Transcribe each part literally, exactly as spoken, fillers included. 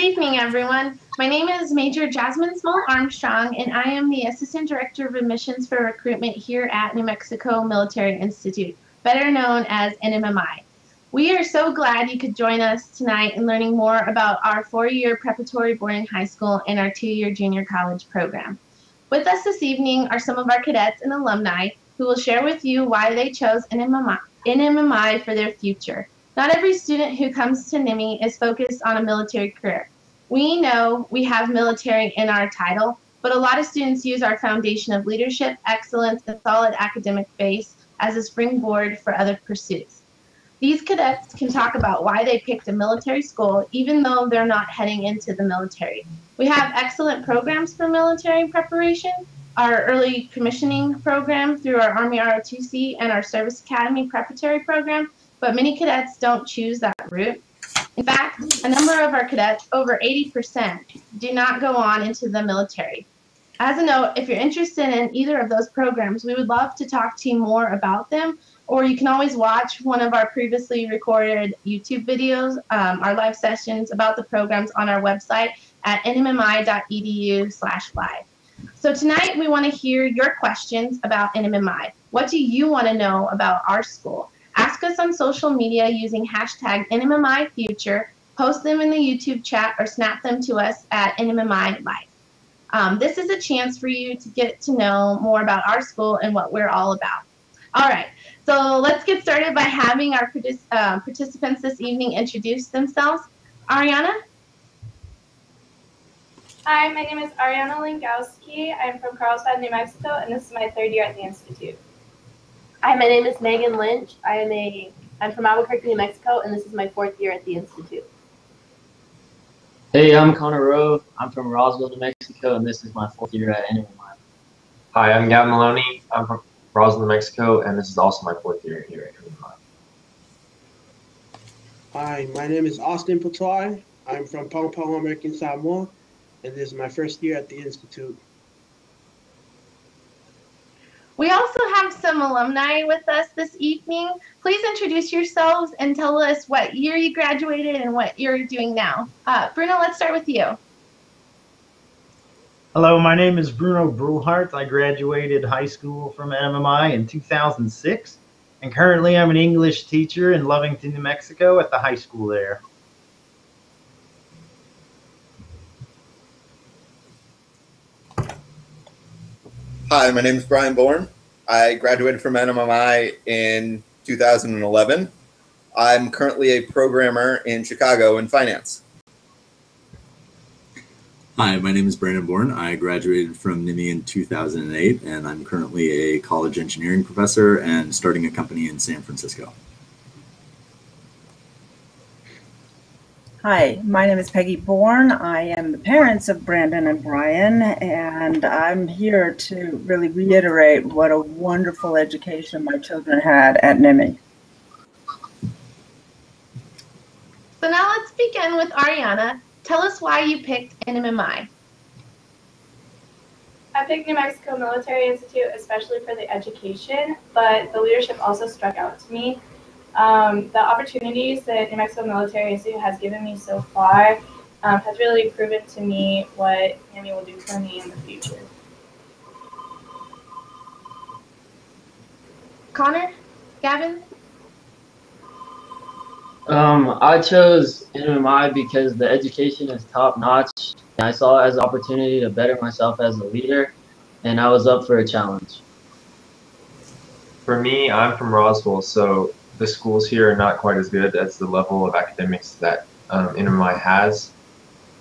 Good evening, everyone. My name is Major Jasmine Small Armstrong, and I am the Assistant Director of Admissions for Recruitment here at New Mexico Military Institute, better known as N M M I. We are so glad you could join us tonight in learning more about our four-year preparatory boarding high school and our two-year junior college program. With us this evening are some of our cadets and alumni who will share with you why they chose N M M I for their future. Not every student who comes to N M M I is focused on a military career. We know we have military in our title, but a lot of students use our foundation of leadership, excellence, and solid academic base as a springboard for other pursuits. These cadets can talk about why they picked a military school, even though they're not heading into the military. We have excellent programs for military preparation, our early commissioning program through our Army R O T C and our Service Academy preparatory program, but many cadets don't choose that route. In fact, a number of our cadets, over eighty percent, do not go on into the military. As a note, if you're interested in either of those programs, we would love to talk to you more about them, or you can always watch one of our previously recorded YouTube videos, um, our live sessions about the programs on our website at n m m i dot e d u slash live. So tonight we want to hear your questions about N M M I. What do you want to know about our school? Ask us on social media using hashtag N M M I Future, post them in the YouTube chat, or snap them to us at N M M I Live. Um, this is a chance for you to get to know more about our school and what we're all about. All right, so let's get started by having our uh, participants this evening introduce themselves. Ariana? Hi, my name is Ariana Linkowski. I'm from Carlsbad, New Mexico, and this is my third year at the Institute. Hi, my name is Megan Lynch. I am a, I'm from Albuquerque, New Mexico, and this is my fourth year at the Institute. Hey, I'm Connor Rove. I'm from Roswell, New Mexico, and this is my fourth year at N M M I. Hi, I'm Gavin Maloney. I'm from Roswell, New Mexico, and this is also my fourth year here at N M M I. Hi, my name is Austin Potoy. I'm from Palo Paulo, American Samoa, and this is my first year at the Institute. We also have some alumni with us this evening. Please introduce yourselves and tell us what year you graduated and what you're doing now. Uh, Bruno, let's start with you. Hello, my name is Bruno Bruhlhardt. I graduated high school from N M M I in two thousand six, and currently I'm an English teacher in Lovington, New Mexico at the high school there. Hi, my name is Brian Bourne. I graduated from N M M I in two thousand eleven. I'm currently a programmer in Chicago in finance. Hi, my name is Brandon Bourne. I graduated from N M M I in two thousand eight, and I'm currently a college engineering professor and starting a company in San Francisco. Hi, my name is Peggy Bourne. I am the parents of Brandon and Brian, and I'm here to really reiterate what a wonderful education my children had at N M M I. So now let's begin with Ariana. Tell us why you picked N M M I. I picked New Mexico Military Institute, especially for the education, but the leadership also struck out to me. Um, the opportunities that New Mexico Military Institute has given me so far um, has really proven to me what N M M I will do for me in the future. Connor? Gavin? Um, I chose N M M I because the education is top-notch, and I saw it as an opportunity to better myself as a leader, and I was up for a challenge. For me, I'm from Roswell, so the schools here are not quite as good as the level of academics that um, N M M I has.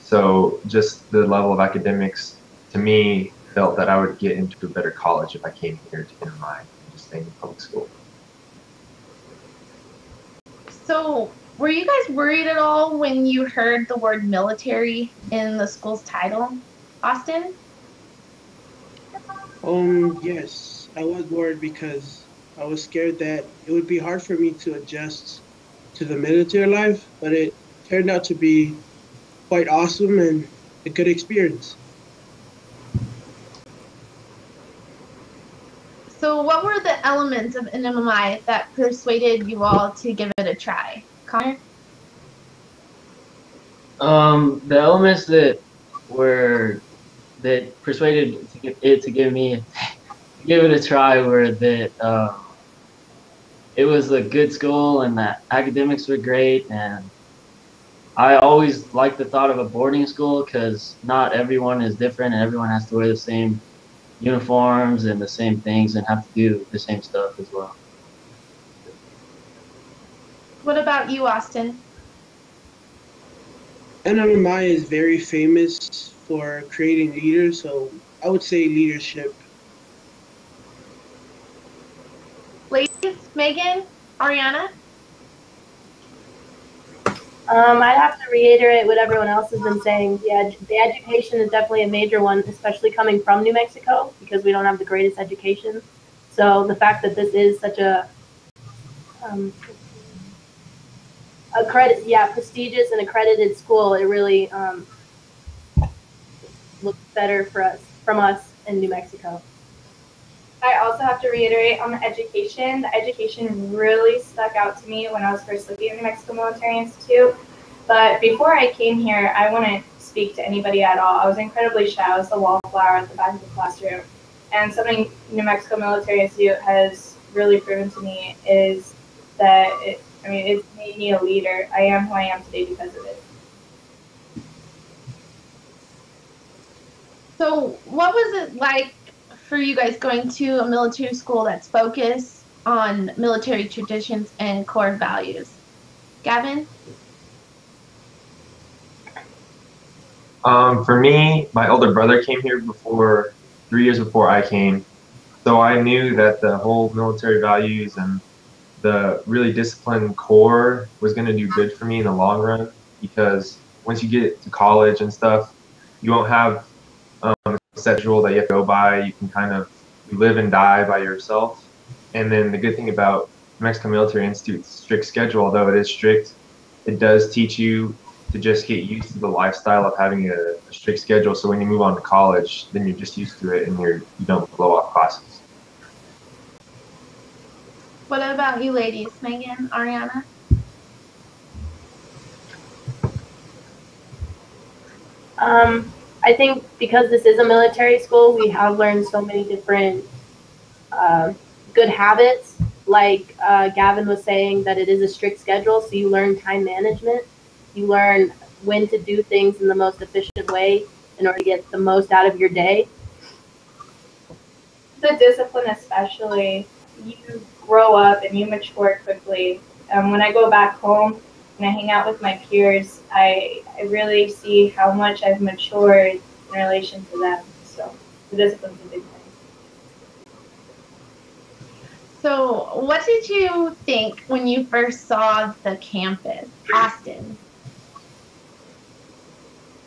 So just the level of academics, to me, felt that I would get into a better college if I came here to N M M I and just staying in public school. So were you guys worried at all when you heard the word military in the school's title, Austin? Um, yes, I was worried because I was scared that it would be hard for me to adjust to the military life, but it turned out to be quite awesome and a good experience. So what were the elements of N M M I that persuaded you all to give it a try? Connor? Um, the elements that were that persuaded it to give me give it a try were that uh, it was a good school and that academics were great, and I always liked the thought of a boarding school because not everyone is different and everyone has to wear the same uniforms and the same things and have to do the same stuff as well. What about you, Austin? N M M I is very famous for creating leaders, so I would say leadership. Ladies, Megan, Ariana? Um, I'd have to reiterate what everyone else has been saying. Yeah, the education is definitely a major one, especially coming from New Mexico, because we don't have the greatest education. So the fact that this is such a, um, a credit, yeah, prestigious and accredited school, it really um, looks better for us, from us in New Mexico. I also have to reiterate on the education. The education really stuck out to me when I was first looking at the New Mexico Military Institute. But before I came here, I wouldn't speak to anybody at all. I was incredibly shy. I was the wallflower at the back of the classroom. And something New Mexico Military Institute has really proven to me is that, it, I mean, it's made me a leader. I am who I am today because of it. So what was it like for you guys going to a military school that's focused on military traditions and core values? Gavin? Um, for me, my older brother came here before, three years before I came. So I knew that the whole military values and the really disciplined core was gonna do good for me in the long run, because once you get to college and stuff, you won't have um, set rule that you have to go by. You can kind of live and die by yourself. And then the good thing about New Mexico Military Institute's strict schedule, although it is strict, it does teach you to just get used to the lifestyle of having a, a strict schedule. So when you move on to college, then you're just used to it and you're, you don't blow off classes. What about you ladies, Megan, Ariana? Um. I think because this is a military school, we have learned so many different uh, good habits. Like uh, Gavin was saying, that it is a strict schedule, so you learn time management. You learn when to do things in the most efficient way in order to get the most out of your day. The discipline especially, you grow up and you mature quickly. Um, when I go back home, when I hang out with my peers, I, I really see how much I've matured in relation to them. So the discipline's a big thing. So what did you think when you first saw the campus, Austin?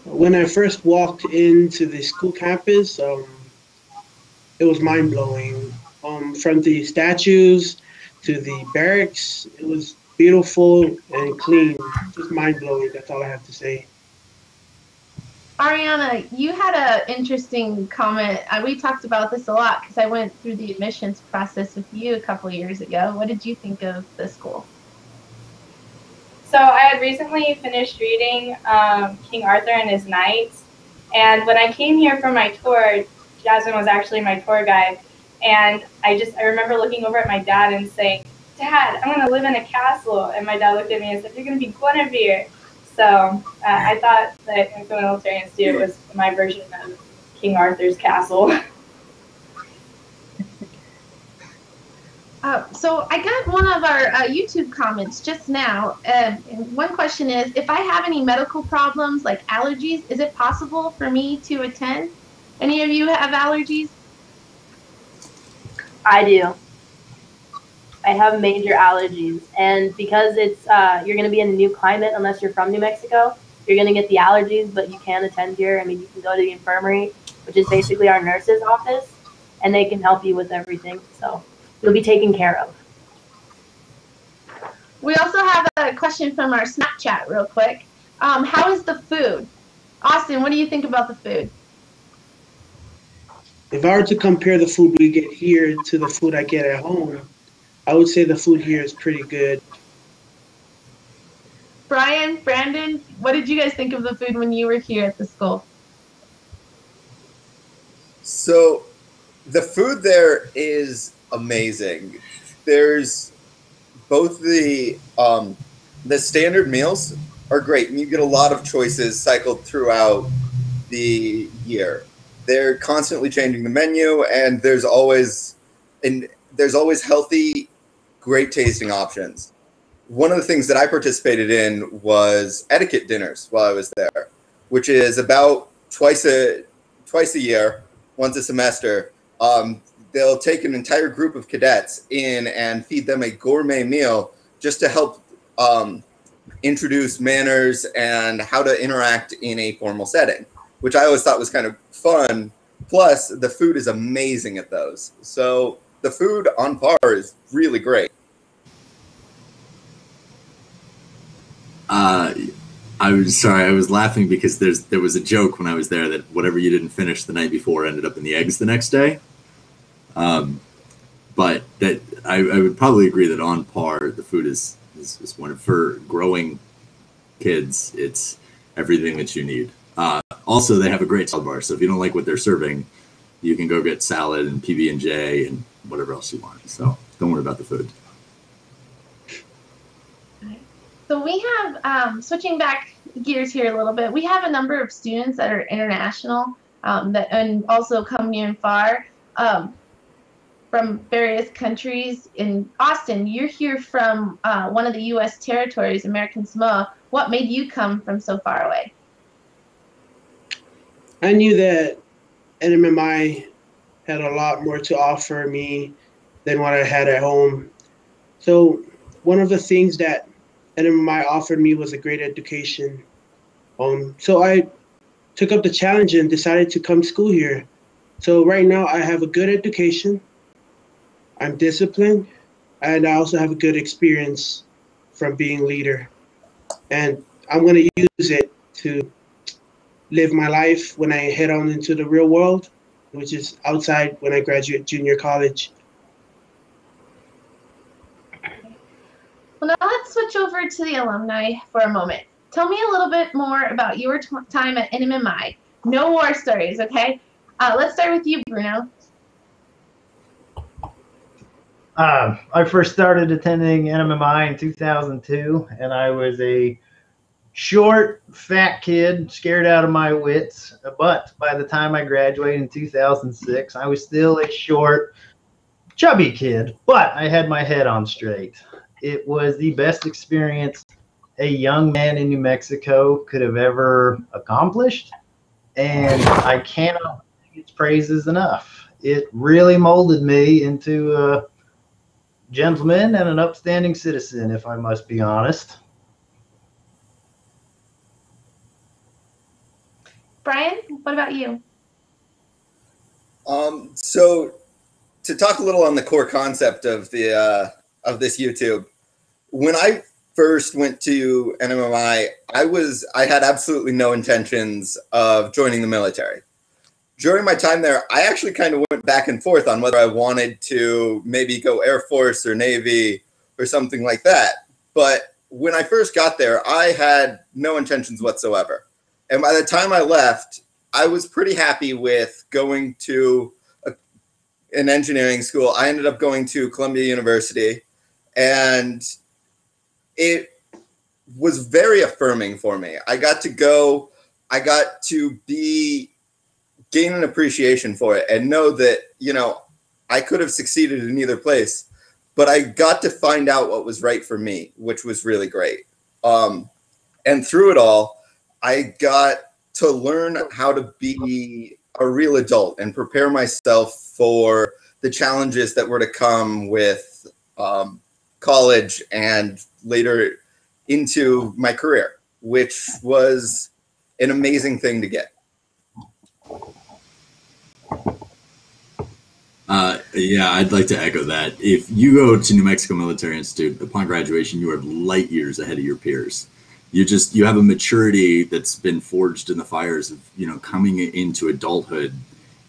When I first walked into the school campus, um, it was mind-blowing. Um, from the statues to the barracks, it was beautiful and clean, just mind-blowing. That's all I have to say. Ariana, you had an interesting comment. We talked about this a lot because I went through the admissions process with you a couple of years ago. What did you think of the school? So I had recently finished reading um, King Arthur and His Knights, and when I came here for my tour, Jasmine was actually my tour guide, and I just I remember looking over at my dad and saying, "Dad, I'm going to live in a castle." And my dad looked at me and said, "You're going to be Guinevere." So uh, I thought that New Mexico Military Institute was my version of King Arthur's castle. Uh, so I got one of our uh, YouTube comments just now. Uh, and one question is, if I have any medical problems like allergies, is it possible for me to attend? Any of you have allergies? I do. I have major allergies, and because it's uh, you're going to be in a new climate unless you're from New Mexico, you're going to get the allergies, but you can attend here. I mean, you can go to the infirmary, which is basically our nurse's office, and they can help you with everything, so you'll be taken care of. We also have a question from our Snapchat real quick. Um, how is the food? Austin, what do you think about the food? If I were to compare the food we get here to the food I get at home, I would say the food here is pretty good. Brian, Brandon, what did you guys think of the food when you were here at the school? So the food there is amazing. There's both the um, the standard meals are great, and you get a lot of choices cycled throughout the year. They're constantly changing the menu, and there's always and there's always healthy, great tasting options. One of the things that I participated in was etiquette dinners while I was there, which is about twice a twice a year, once a semester. Um, they'll take an entire group of cadets in and feed them a gourmet meal just to help um, introduce manners and how to interact in a formal setting, which I always thought was kind of fun. Plus, the food is amazing at those. So the food on par is really great. Uh, I was sorry, I was laughing because there's there was a joke when I was there that whatever you didn't finish the night before ended up in the eggs the next day. Um, but that I, I would probably agree that on par, the food is, is, is one of, for growing kids, it's everything that you need. Uh, also, they have a great salad bar, so if you don't like what they're serving, you can go get salad and P B and J and whatever else you want. So don't worry about the food. So we have, um, switching back gears here a little bit, we have a number of students that are international um, that and also come near and far um, from various countries. In Austin, you're here from uh, one of the U S territories, American Samoa. What made you come from so far away? I knew that N M M I had a lot more to offer me than what I had at home. So one of the things that N M M I offered me was a great education. Um, so I took up the challenge and decided to come to school here. So right now I have a good education, I'm disciplined, and I also have a good experience from being a leader. And I'm gonna use it to live my life when I head on into the real world, which is outside when I graduate junior college. Well, now let's switch over to the alumni for a moment. Tell me a little bit more about your t time at N M M I. No war stories, okay? Uh, let's start with you, Bruno. Uh, I first started attending N M M I in two thousand two, and I was a short, fat kid, scared out of my wits. But by the time I graduated in two thousand six, I was still a short, chubby kid, but I had my head on straight. It was the best experience a young man in New Mexico could have ever accomplished, and I cannot sing its praises enough. It really molded me into a gentleman and an upstanding citizen, if I must be honest. Brian, what about you? Um, so to talk a little on the core concept of the uh, of this YouTube. When I first went to N M M I, I was I had absolutely no intentions of joining the military. During my time there, I actually kind of went back and forth on whether I wanted to maybe go Air Force or Navy or something like that. But when I first got there, I had no intentions whatsoever. And by the time I left, I was pretty happy with going to a, an engineering school. I ended up going to Columbia University. And it was very affirming for me. I got to go, I got to be, gain an appreciation for it and know that, you know, I could have succeeded in either place, but I got to find out what was right for me, which was really great. Um, and through it all, I got to learn how to be a real adult and prepare myself for the challenges that were to come with, um, college and later into my career, which was an amazing thing to get. Uh, yeah, I'd like to echo that. If you go to New Mexico Military Institute, upon graduation, you are light years ahead of your peers. You just, you have a maturity that's been forged in the fires of, you know, coming into adulthood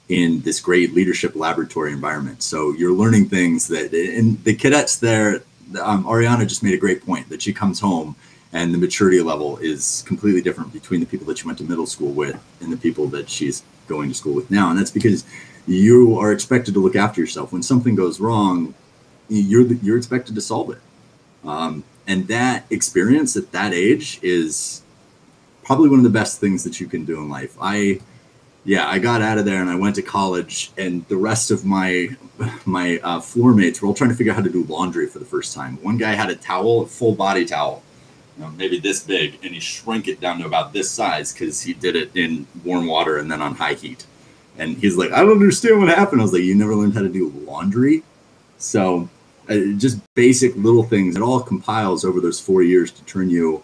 in this great leadership laboratory environment. So you're learning things that, and the cadets there, Um, Ariana just made a great point that she comes home and the maturity level is completely different between the people that she went to middle school with and the people that she's going to school with now. And that's because you are expected to look after yourself. When something goes wrong, you're you're expected to solve it. Um, and that experience at that age is probably one of the best things that you can do in life. I, yeah, I got out of there and I went to college, and the rest of my my uh, floor mates were all trying to figure out how to do laundry for the first time. One guy had a towel, a full body towel, you know, maybe this big, and he shrank it down to about this size because he did it in warm water and then on high heat. And he's like, I don't understand what happened. I was like, you never learned how to do laundry? So uh, just basic little things. It all compiles over those four years to turn you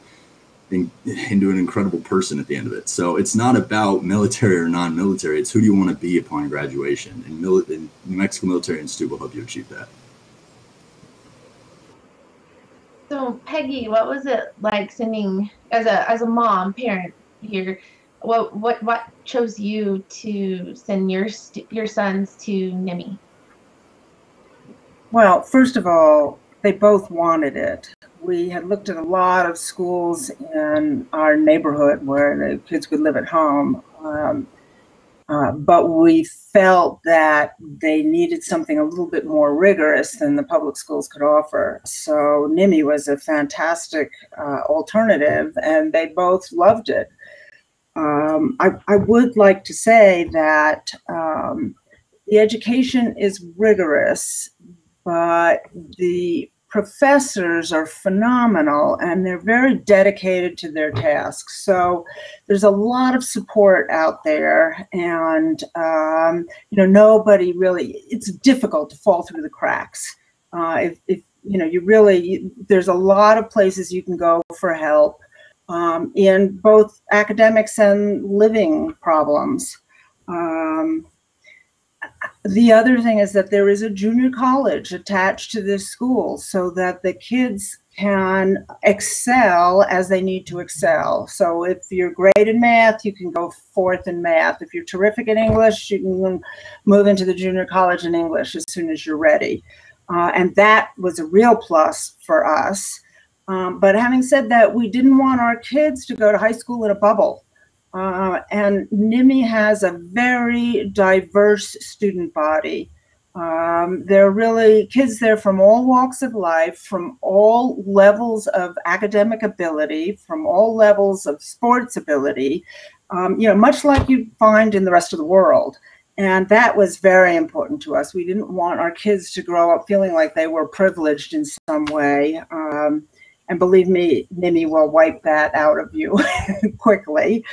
in, into an incredible person at the end of it. So it's not about military or non-military. It's who do you want to be upon graduation. And Mil- New Mexico Military Institute will help you achieve that. So Peggy, what was it like sending, as a as a mom, parent here, What what what chose you to send your your sons to N M M I? Well, first of all, they both wanted it. We had looked at a lot of schools in our neighborhood where the kids could live at home, um, uh, but we felt that they needed something a little bit more rigorous than the public schools could offer. So N M M I was a fantastic uh, alternative, and they both loved it. Um, I, I would like to say that um, the education is rigorous, but the professors are phenomenal, and they're very dedicated to their tasks. So there's a lot of support out there, and um, you know, nobody really, it's difficult to fall through the cracks. Uh, if, if you know, you really, there's a lot of places you can go for help. Um, in both academics and living problems. Um, the other thing is that there is a junior college attached to this school so that the kids can excel as they need to excel. So if you're great in math, you can go forth in math. If you're terrific in English, you can move into the junior college in English as soon as you're ready. Uh, and that was a real plus for us. Um, but having said that, we didn't want our kids to go to high school in a bubble. Uh, and N M M I has a very diverse student body. Um, there are really kids there from all walks of life, from all levels of academic ability, from all levels of sports ability, um, you know, much like you find in the rest of the world. And that was very important to us. We didn't want our kids to grow up feeling like they were privileged in some way. Um, And believe me, N M M I will wipe that out of you quickly.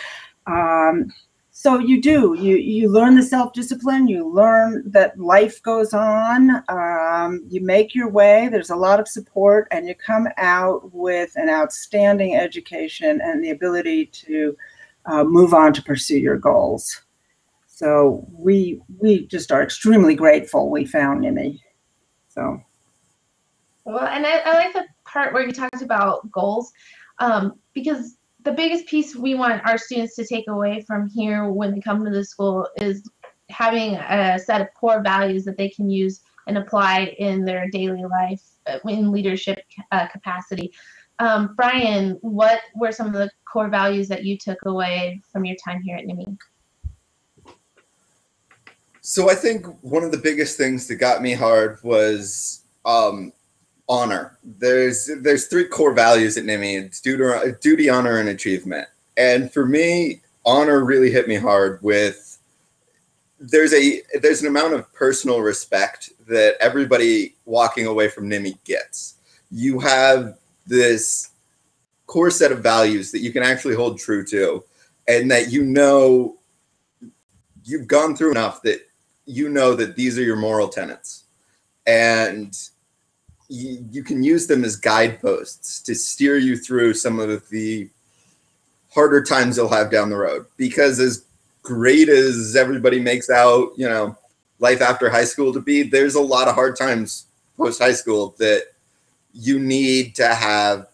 Um, so you do, you, you learn the self-discipline, you learn that life goes on, um, you make your way, there's a lot of support, and you come out with an outstanding education and the ability to uh, move on to pursue your goals. So we, we just are extremely grateful we found N M M I, so. Well, and I, I like the part where you talked about goals, um, because the biggest piece we want our students to take away from here when they come to the school is having a set of core values that they can use and apply in their daily life in leadership uh, capacity. Um, Brian, what were some of the core values that you took away from your time here at N M M I? So I think one of the biggest things that got me hard was um, honor. There's there's three core values at N M M I. It's duty, duty, honor, and achievement. And for me, honor really hit me hard with there's a there's an amount of personal respect that everybody walking away from N M M I gets. You have this core set of values that you can actually hold true to, and that you know you've gone through enough that you know that these are your moral tenets. And You, you can use them as guideposts to steer you through some of the harder times you'll have down the road. Because as great as everybody makes out, you know, life after high school to be, there's a lot of hard times post high school that you need to have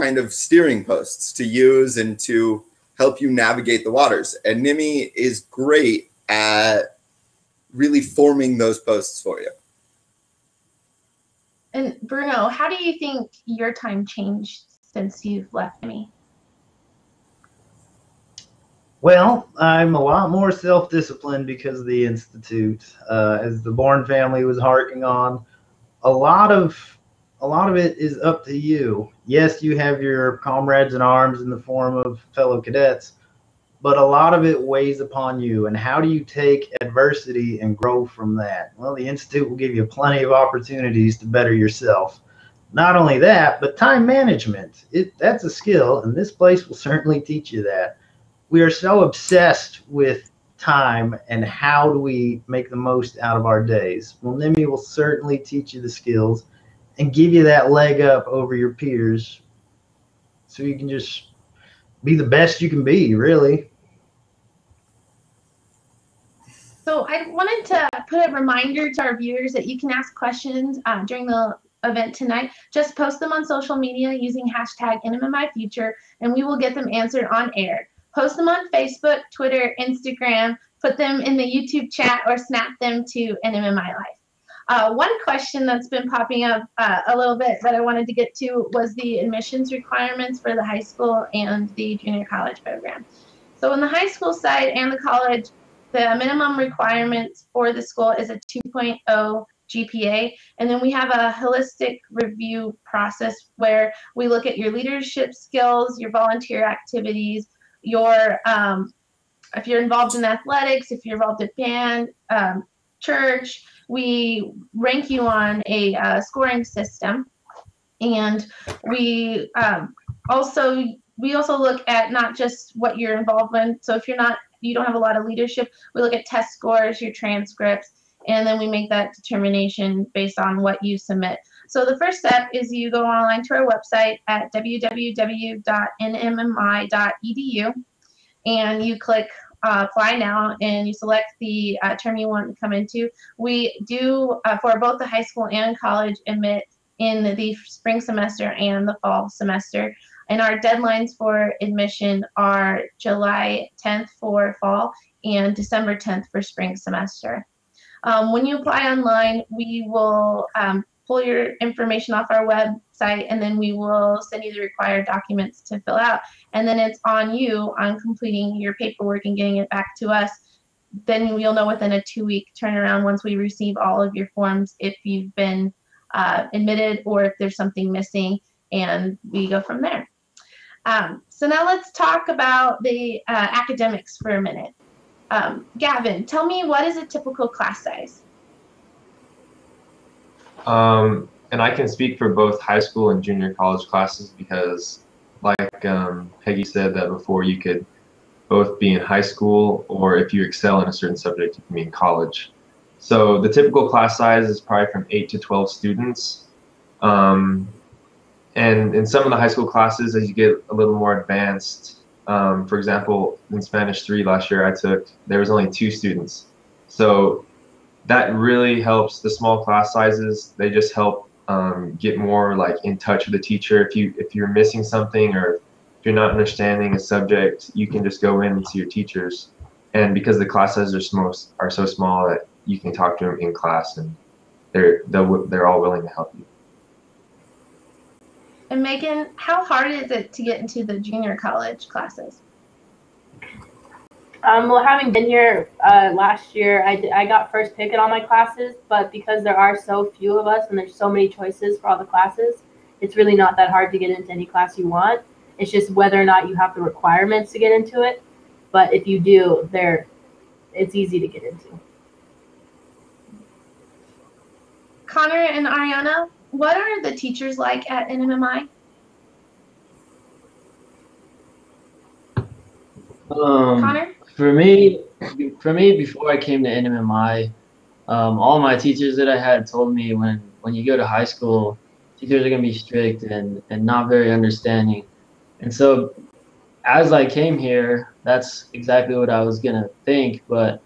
kind of steering posts to use and to help you navigate the waters. And N M M I is great at really forming those posts for you. And Bruno, how do you think your time changed since you've left me? Well, I'm a lot more self-disciplined because of the Institute. Uh, as the Bourne family was harking on, a lot of a lot of it is up to you. Yes, you have your comrades in arms in the form of fellow cadets, but a lot of it weighs upon you. And how do you take adversity and grow from that? Well, the Institute will give you plenty of opportunities to better yourself. Not only that, but time management. It, that's a skill, and this place will certainly teach you that. We are so obsessed with time and how do we make the most out of our days. Well, N M M I will certainly teach you the skills and give you that leg up over your peers so you can just be the best you can be, really. So I wanted to put a reminder to our viewers that you can ask questions uh, during the event tonight. Just post them on social media using hashtag N M M I Future, and we will get them answered on air. Post them on Facebook, Twitter, Instagram, put them in the YouTube chat, or snap them to N M M I Life. Uh, one question that's been popping up uh, a little bit that I wanted to get to was the admissions requirements for the high school and the junior college program. So on the high school side and the college, the minimum requirements for the school is a two point oh G P A, and then we have a holistic review process where we look at your leadership skills, your volunteer activities, your, um, if you're involved in athletics, if you're involved in band, um, church, we rank you on a uh, scoring system. And we um, also, we also look at not just what you're involved in. So if you're not, you don't have a lot of leadership, we look at test scores, your transcripts, and then we make that determination based on what you submit. So the first step is you go online to our website at w w w dot n m m i dot e d u, and you click uh, apply now, and you select the uh, term you want to come into. We do, uh, for both the high school and college, admit in the spring semester and the fall semester. And our deadlines for admission are July tenth for fall and December tenth for spring semester. Um, when you apply online, we will um, pull your information off our website, and then we will send you the required documents to fill out. And then it's on you on completing your paperwork and getting it back to us. Then we'll know within a two-week turnaround once we receive all of your forms if you've been uh, admitted or if there's something missing, and we go from there. Um, so now let's talk about the uh, academics for a minute. Um, Gavin, tell me, what is a typical class size? Um, and I can speak for both high school and junior college classes because, like um, Peggy said, that before you could both be in high school, or if you excel in a certain subject, you can be in college. So the typical class size is probably from eight to twelve students. Um, and in some of the high school classes, as you get a little more advanced, um, for example, in Spanish three last year I took, there was only two students. So that really helps. The small class sizes, they just help um, get more like in touch with the teacher. If you if you're missing something, or if you're not understanding a subject, you can just go in and see your teachers. And because the class sizes are small, are so small that you can talk to them in class, and they're they're they're all willing to help you. And Megan, how hard is it to get into the junior college classes? Um, well, having been here uh, last year, I, did, I got first pick in all my classes, but because there are so few of us and there's so many choices for all the classes, it's really not that hard to get into any class you want. It's just whether or not you have the requirements to get into it. But if you do, they're, it's easy to get into. Connor and Ariana, what are the teachers like at N M M I? Um, Connor? For me, for me, before I came to N M M I, um, all my teachers that I had told me when, when you go to high school, teachers are going to be strict and, and not very understanding. And so as I came here, that's exactly what I was going to think. But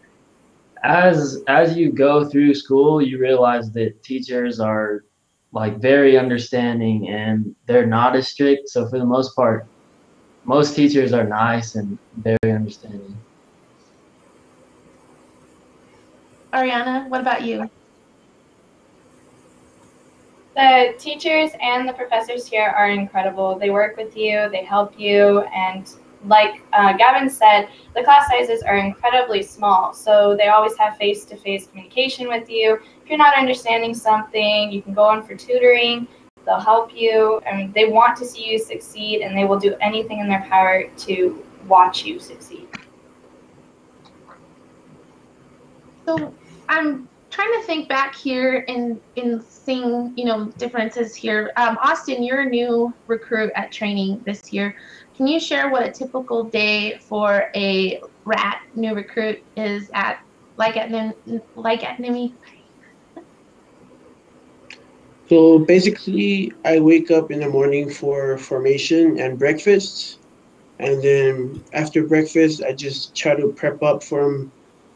as, as you go through school, you realize that teachers are like very understanding and they're not as strict. So for the most part, most teachers are nice and very understanding. Ariana, what about you? the teachers and the professors here are incredible. They work with you, they help you, and like uh, Gavin said, the class sizes are incredibly small, so they always have face-to-face communication with you. If you're not understanding something, you can go in for tutoring. They'll help you. I mean, they want to see you succeed, and they will do anything in their power to watch you succeed. So I'm trying to think back here and in seeing, you know, differences here. Um, Austin, you're a new recruit at training this year. Can you share what a typical day for a rat new recruit is at like at like at N M M I? So basically, I wake up in the morning for formation and breakfast, and then after breakfast, I just try to prep up for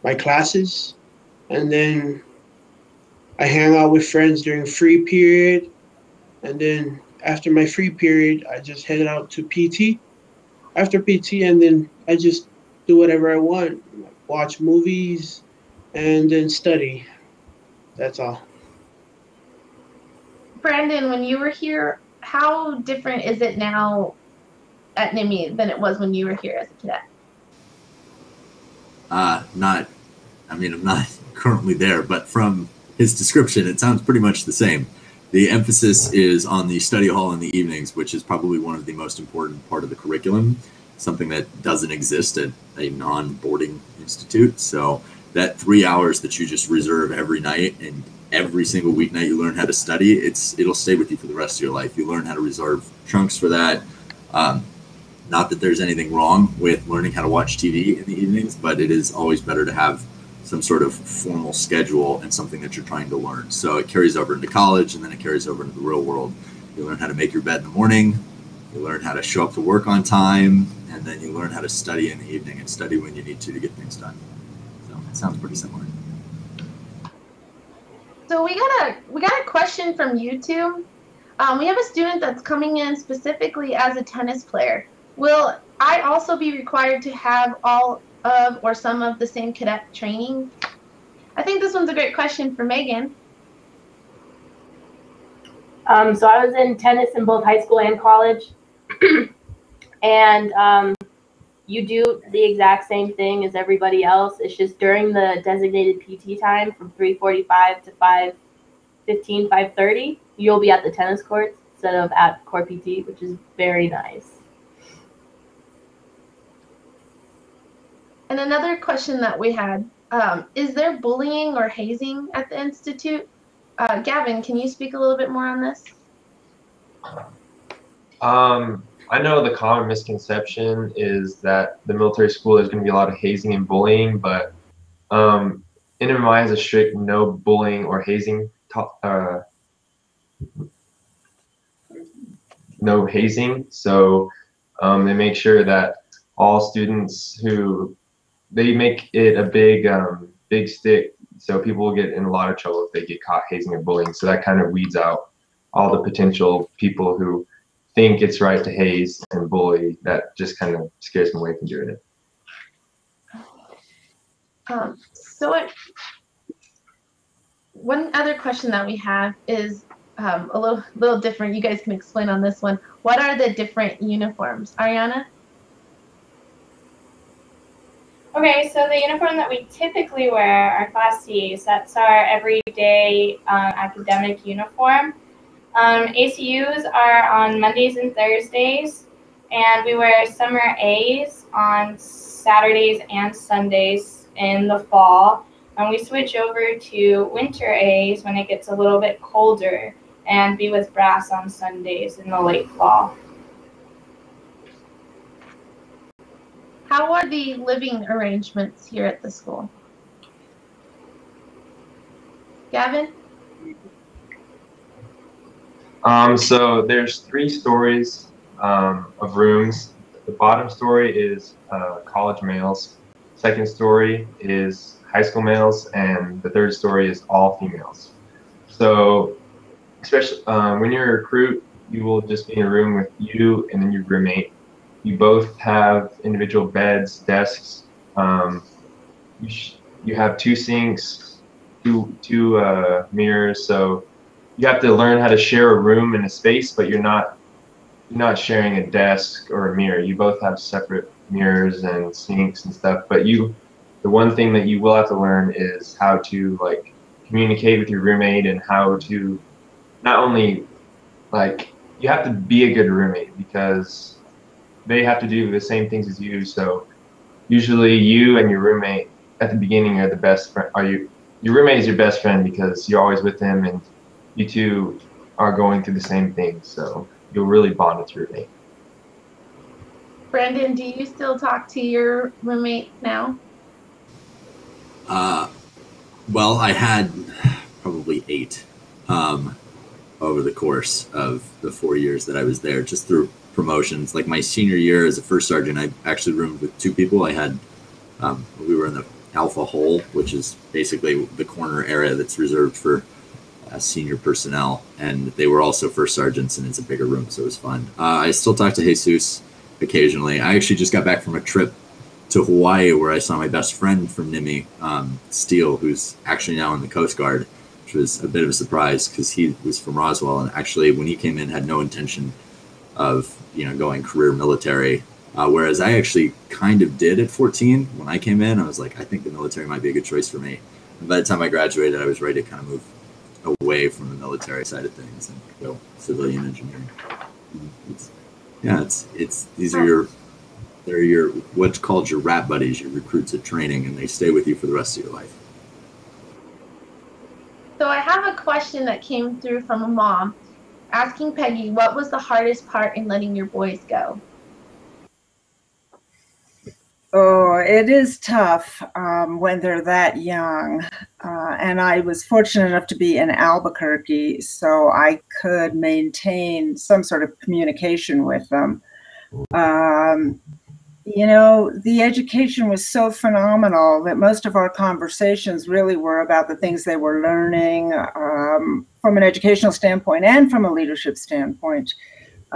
my classes, and then I hang out with friends during free period, and then after my free period, I just head out to P T. After P T, and then I just do whatever I want, watch movies, and then study. That's all. Brandon, when you were here, how different is it now at N M M I than it was when you were here as a cadet? Uh, not, I mean, I'm not currently there, but from his description, it sounds pretty much the same. The emphasis is on the study hall in the evenings, which is probably one of the most important part of the curriculum, something that doesn't exist at a non-boarding institute. So that three hours that you just reserve every night and every single weeknight you learn how to study, it's it'll stay with you for the rest of your life. You learn how to reserve chunks for that. Um, not that there's anything wrong with learning how to watch T V in the evenings, but it is always better to have some sort of formal schedule and something that you're trying to learn. So it carries over into college, and then it carries over into the real world. You learn how to make your bed in the morning, you learn how to show up to work on time, and then you learn how to study in the evening and study when you need to to get things done. So it sounds pretty similar. So we got a we got a question from YouTube. Um, we have a student that's coming in specifically as a tennis player. Will I also be required to have all of or some of the same cadet training? I think this one's a great question for Megan. Um, so I was in tennis in both high school and college, and um, you do the exact same thing as everybody else. It's just during the designated P T time from three forty-five to five fifteen, five thirty, you'll be at the tennis courts instead of at core P T, which is very nice. And another question that we had, um, is there bullying or hazing at the Institute? Uh, Gavin, can you speak a little bit more on this? Um. I know the common misconception is that the military school, there's going to be a lot of hazing and bullying, but um, N M M I has a strict no bullying or hazing, uh, no hazing. So um, they make sure that all students who, they make it a big, um, big stick. So people will get in a lot of trouble if they get caught hazing and bullying. So that kind of weeds out all the potential people who think it's right to haze and bully. That just kind of scares them away from doing it. Um, so it, one other question that we have is um, a little, little different. You guys can explain on this one. What are the different uniforms? Ariana? Okay, so the uniform that we typically wear are Class Cs. That's our everyday um, academic uniform. Um, A C Us are on Mondays and Thursdays, and we wear summer A's on Saturdays and Sundays in the fall. And we switch over to winter A's when it gets a little bit colder, and be with brass on Sundays in the late fall. How are the living arrangements here at the school? Gavin? Um, so there's three stories um, of rooms. The bottom story is uh, college males, second story is high school males, and the third story is all females. So especially um, when you're a recruit, you will just be in a room with you and then your roommate. You both have individual beds, desks. Um, you, sh you have two sinks, two, two uh, mirrors. So you have to learn how to share a room and a space, but you're not you're not sharing a desk or a mirror. You both have separate mirrors and sinks and stuff, but you the one thing that you will have to learn is how to like communicate with your roommate, and how to not only like you have to be a good roommate because they have to do the same things as you. So usually you and your roommate at the beginning are the best friend. Are you your roommate is your best friend because you're always with him and you two are going through the same thing, so you'll really bond with your roommate. Brandon, do you still talk to your roommate now? Uh, well, I had probably eight um, over the course of the four years that I was there, just through promotions. Like my senior year as a first sergeant, I actually roomed with two people. I had, um, we were in the Alpha Hole, which is basically the corner area that's reserved for Uh, senior personnel, and they were also first sergeants, and it's a bigger room, so it was fun. Uh, I still talk to Jesus occasionally. I actually just got back from a trip to Hawaii where I saw my best friend from N M M I, um, Steele, who's actually now in the Coast Guard, which was a bit of a surprise because he was from Roswell, and actually when he came in had no intention of, you know, going career military, uh, whereas I actually kind of did at fourteen. When I came in, I was like, I think the military might be a good choice for me. And by the time I graduated, I was ready to kind of move away from the military side of things and go civilian engineering. It's, yeah, it's it's these are your they're your what's called your rat buddies, your recruits at training, and they stay with you for the rest of your life. So I have a question that came through from a mom asking Peggy, what was the hardest part in letting your boys go? Oh, it is tough um, when they're that young. Uh, and I was fortunate enough to be in Albuquerque, so I could maintain some sort of communication with them. Um, you know, the education was so phenomenal that most of our conversations really were about the things they were learning um, from an educational standpoint and from a leadership standpoint.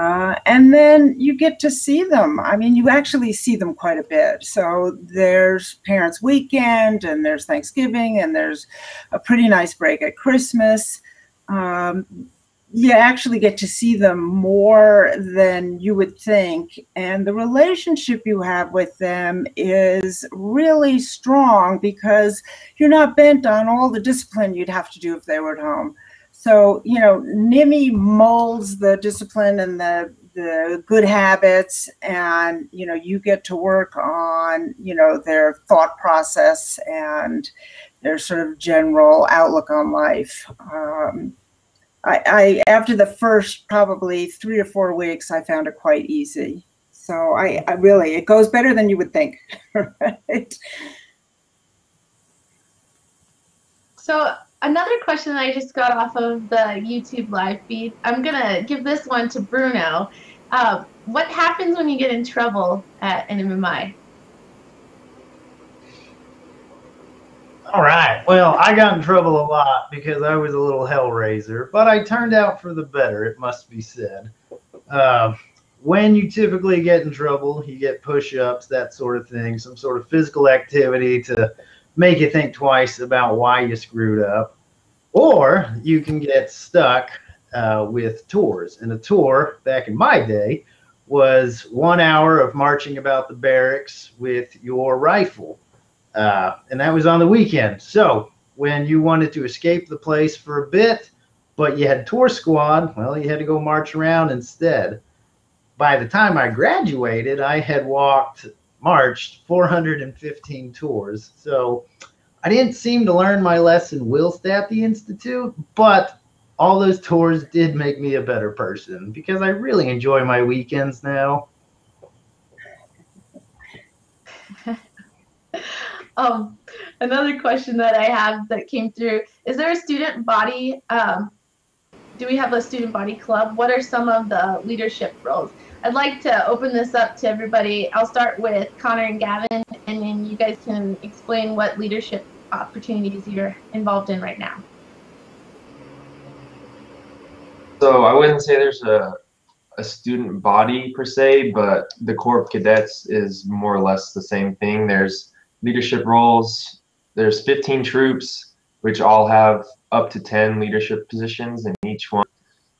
Uh, and then you get to see them. I mean, you actually see them quite a bit. So there's Parents' Weekend, and there's Thanksgiving, and there's a pretty nice break at Christmas. Um, you actually get to see them more than you would think. And the relationship you have with them is really strong because you're not bent on all the discipline you'd have to do if they were at home. So, you know, N M M I molds the discipline and the, the good habits, and, you know, you get to work on, you know, their thought process and their sort of general outlook on life. Um, I, I, after the first probably three or four weeks, I found it quite easy. So I, I really, it goes better than you would think, right? So another question that I just got off of the YouTube live feed, I'm going to give this one to Bruno. Uh, what happens when you get in trouble at N M M I? All right. Well, I got in trouble a lot because I was a little hellraiser, but I turned out for the better, it must be said. Uh, when you typically get in trouble, you get push-ups, that sort of thing, some sort of physical activity to make you think twice about why you screwed up, or you can get stuck uh, with tours. And a tour back in my day was one hour of marching about the barracks with your rifle, uh, and that was on the weekend. So when you wanted to escape the place for a bit, but you had tour squad, well, you had to go march around instead. By the time I graduated, I had walked marched four hundred fifteen tours. So I didn't seem to learn my lesson whilst at the Institute, but all those tours did make me a better person because I really enjoy my weekends now. um, another question that I have that came through, is there a student body? Um, do we have a student body club? What are some of the leadership roles? I'd like to open this up to everybody. I'll start with Connor and Gavin, and then you guys can explain what leadership opportunities you're involved in right now. So I wouldn't say there's a, a student body per se, but the Corps of Cadets is more or less the same thing. There's leadership roles. There's fifteen troops, which all have up to ten leadership positions in each one,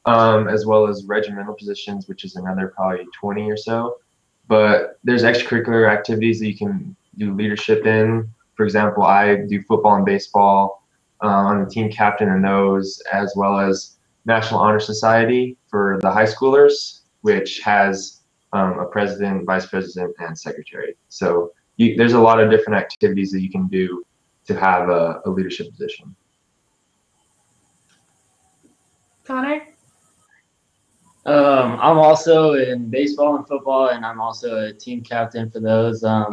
um, as well as regimental positions, which is another probably twenty or so. But there's extracurricular activities that you can do leadership in. For example, I do football and baseball. Uh, I'm the team captain in those, as well as National Honor Society for the high schoolers, which has um, a president, vice president, and secretary. So you, there's a lot of different activities that you can do to have a, a leadership position. Connor? Um, I'm also in baseball and football, and I'm also a team captain for those. Um,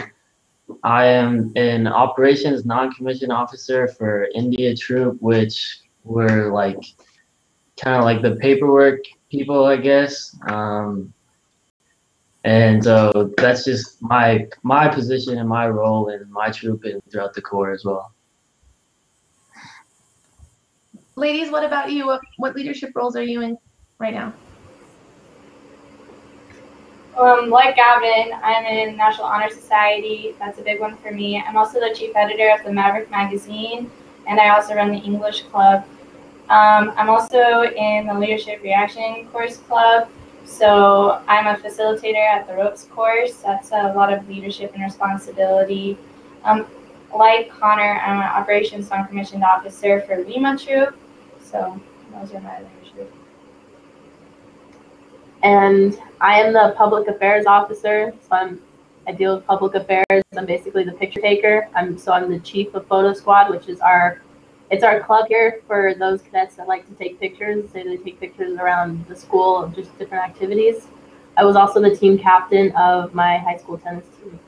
I am an operations non-commissioned officer for India Troop, which were like kind of like the paperwork people, I guess. Um, and so that's just my my position and my role in my troop and throughout the Corps as well. Ladies, what about you? What, what leadership roles are you in right now? Um, like Gavin, I'm in National Honor Society. That's a big one for me. I'm also the chief editor of the Maverick magazine, and I also run the English club. Um, I'm also in the Leadership Reaction Course Club, so I'm a facilitator at the Ropes course. That's a lot of leadership and responsibility. Um, like Connor, I'm an Operations Non-Commissioned Officer for Lima Troop, so those are my leadership. And I am the public affairs officer, so I'm, I deal with public affairs. I'm basically the picture taker. I'm, so I'm the chief of photo squad, which is our, it's our club here for those cadets that like to take pictures. They, they take pictures around the school of just different activities. I was also the team captain of my high school tennis team.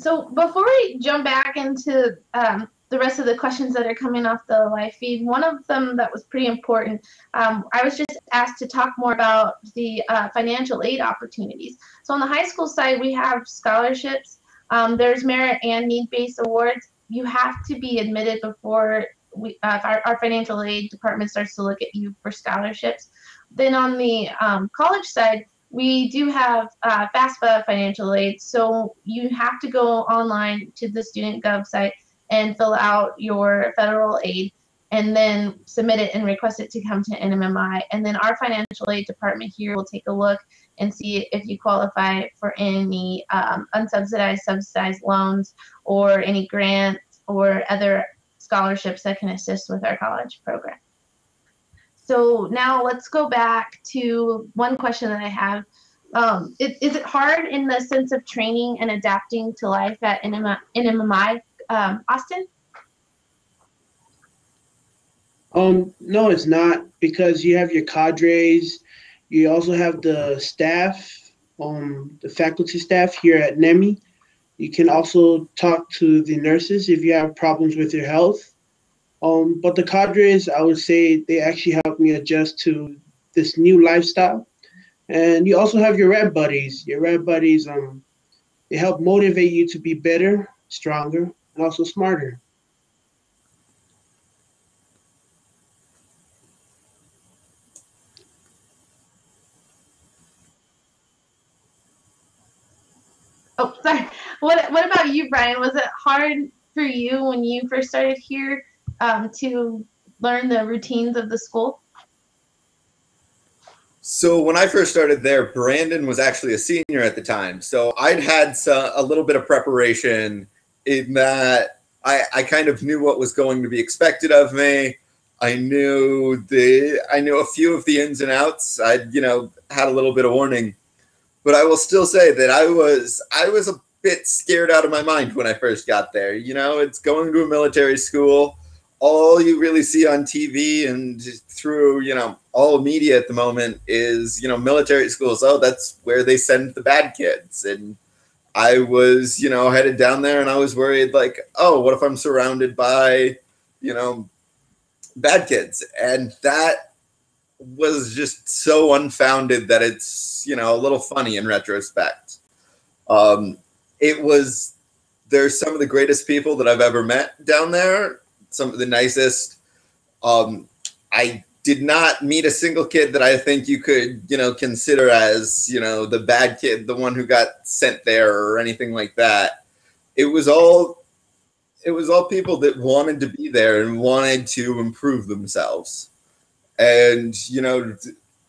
So before we jump back into um, the rest of the questions that are coming off the live feed, one of them that was pretty important, um, I was just asked to talk more about the uh, financial aid opportunities. So on the high school side, we have scholarships. Um, there's merit and need-based awards. You have to be admitted before we, uh, our, our financial aid department starts to look at you for scholarships. Then on the um, college side, we do have uh, FAFSA financial aid. So you have to go online to the student dot gov site and fill out your federal aid and then submit it and request it to come to N M M I. And then our financial aid department here will take a look and see if you qualify for any um, unsubsidized, subsidized loans or any grants or other scholarships that can assist with our college program. So now let's go back to one question that I have. Um, is, is it hard in the sense of training and adapting to life at N M M I? Um, Austin? Um, no, it's not, because you have your cadres. You also have the staff, um, the faculty staff here at N M M I. You can also talk to the nurses if you have problems with your health. Um, but the cadres, I would say, they actually helped me adjust to this new lifestyle. And you also have your rad buddies. Your rad buddies, um, they help motivate you to be better, stronger, and also smarter. Oh, sorry. What What about you, Brian? Was it hard for you when you first started here um, to learn the routines of the school? So when I first started there, Brandon was actually a senior at the time. So I'd had some, a little bit of preparation in that I, I kind of knew what was going to be expected of me. I knew the I knew a few of the ins and outs. I you know had a little bit of warning. But I will still say that I was I was a bit scared out of my mind when I first got there. You know, it's going to a military school. All you really see on T V and through, you know, all media at the moment is, you know, military schools. Oh, that's where they send the bad kids. And I was, you know, headed down there and I was worried like, oh, what if I'm surrounded by, you know, bad kids? And that was just so unfounded that it's, you know, a little funny in retrospect. Um, it was, there's some of the greatest people that I've ever met down there. Some of the nicest. Um, I did not meet a single kid that I think you could, you know, consider as, you know, the bad kid, the one who got sent there or anything like that. It was all it was all people that wanted to be there and wanted to improve themselves. And, you know,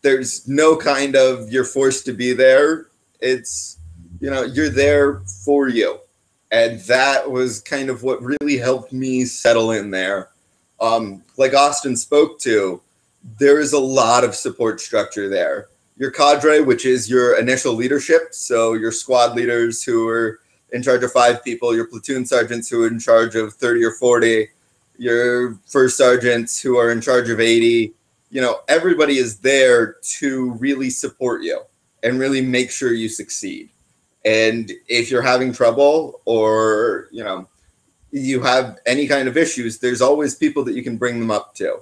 there's no kind of you're forced to be there. It's, you know, you're there for you. And that was kind of what really helped me settle in there. Um, like Austin spoke to, there is a lot of support structure there. Your cadre, which is your initial leadership, so your squad leaders who are in charge of five people, your platoon sergeants who are in charge of thirty or forty, your first sergeants who are in charge of eighty, you know, everybody is there to really support you and really make sure you succeed. And if you're having trouble or, you know, you have any kind of issues, there's always people that you can bring them up to.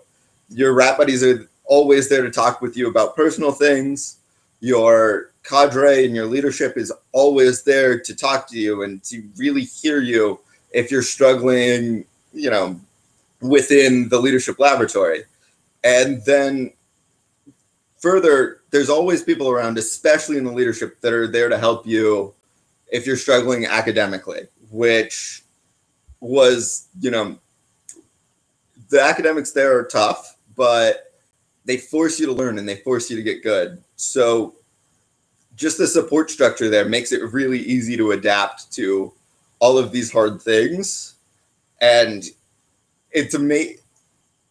Your rat buddies are always there to talk with you about personal things. Your cadre and your leadership is always there to talk to you and to really hear you if you're struggling, you know, within the leadership laboratory. And then further, there's always people around, especially in the leadership, that are there to help you if you're struggling academically, which was, you know, the academics there are tough, but they force you to learn and they force you to get good. So just the support structure there makes it really easy to adapt to all of these hard things. And it's amazing.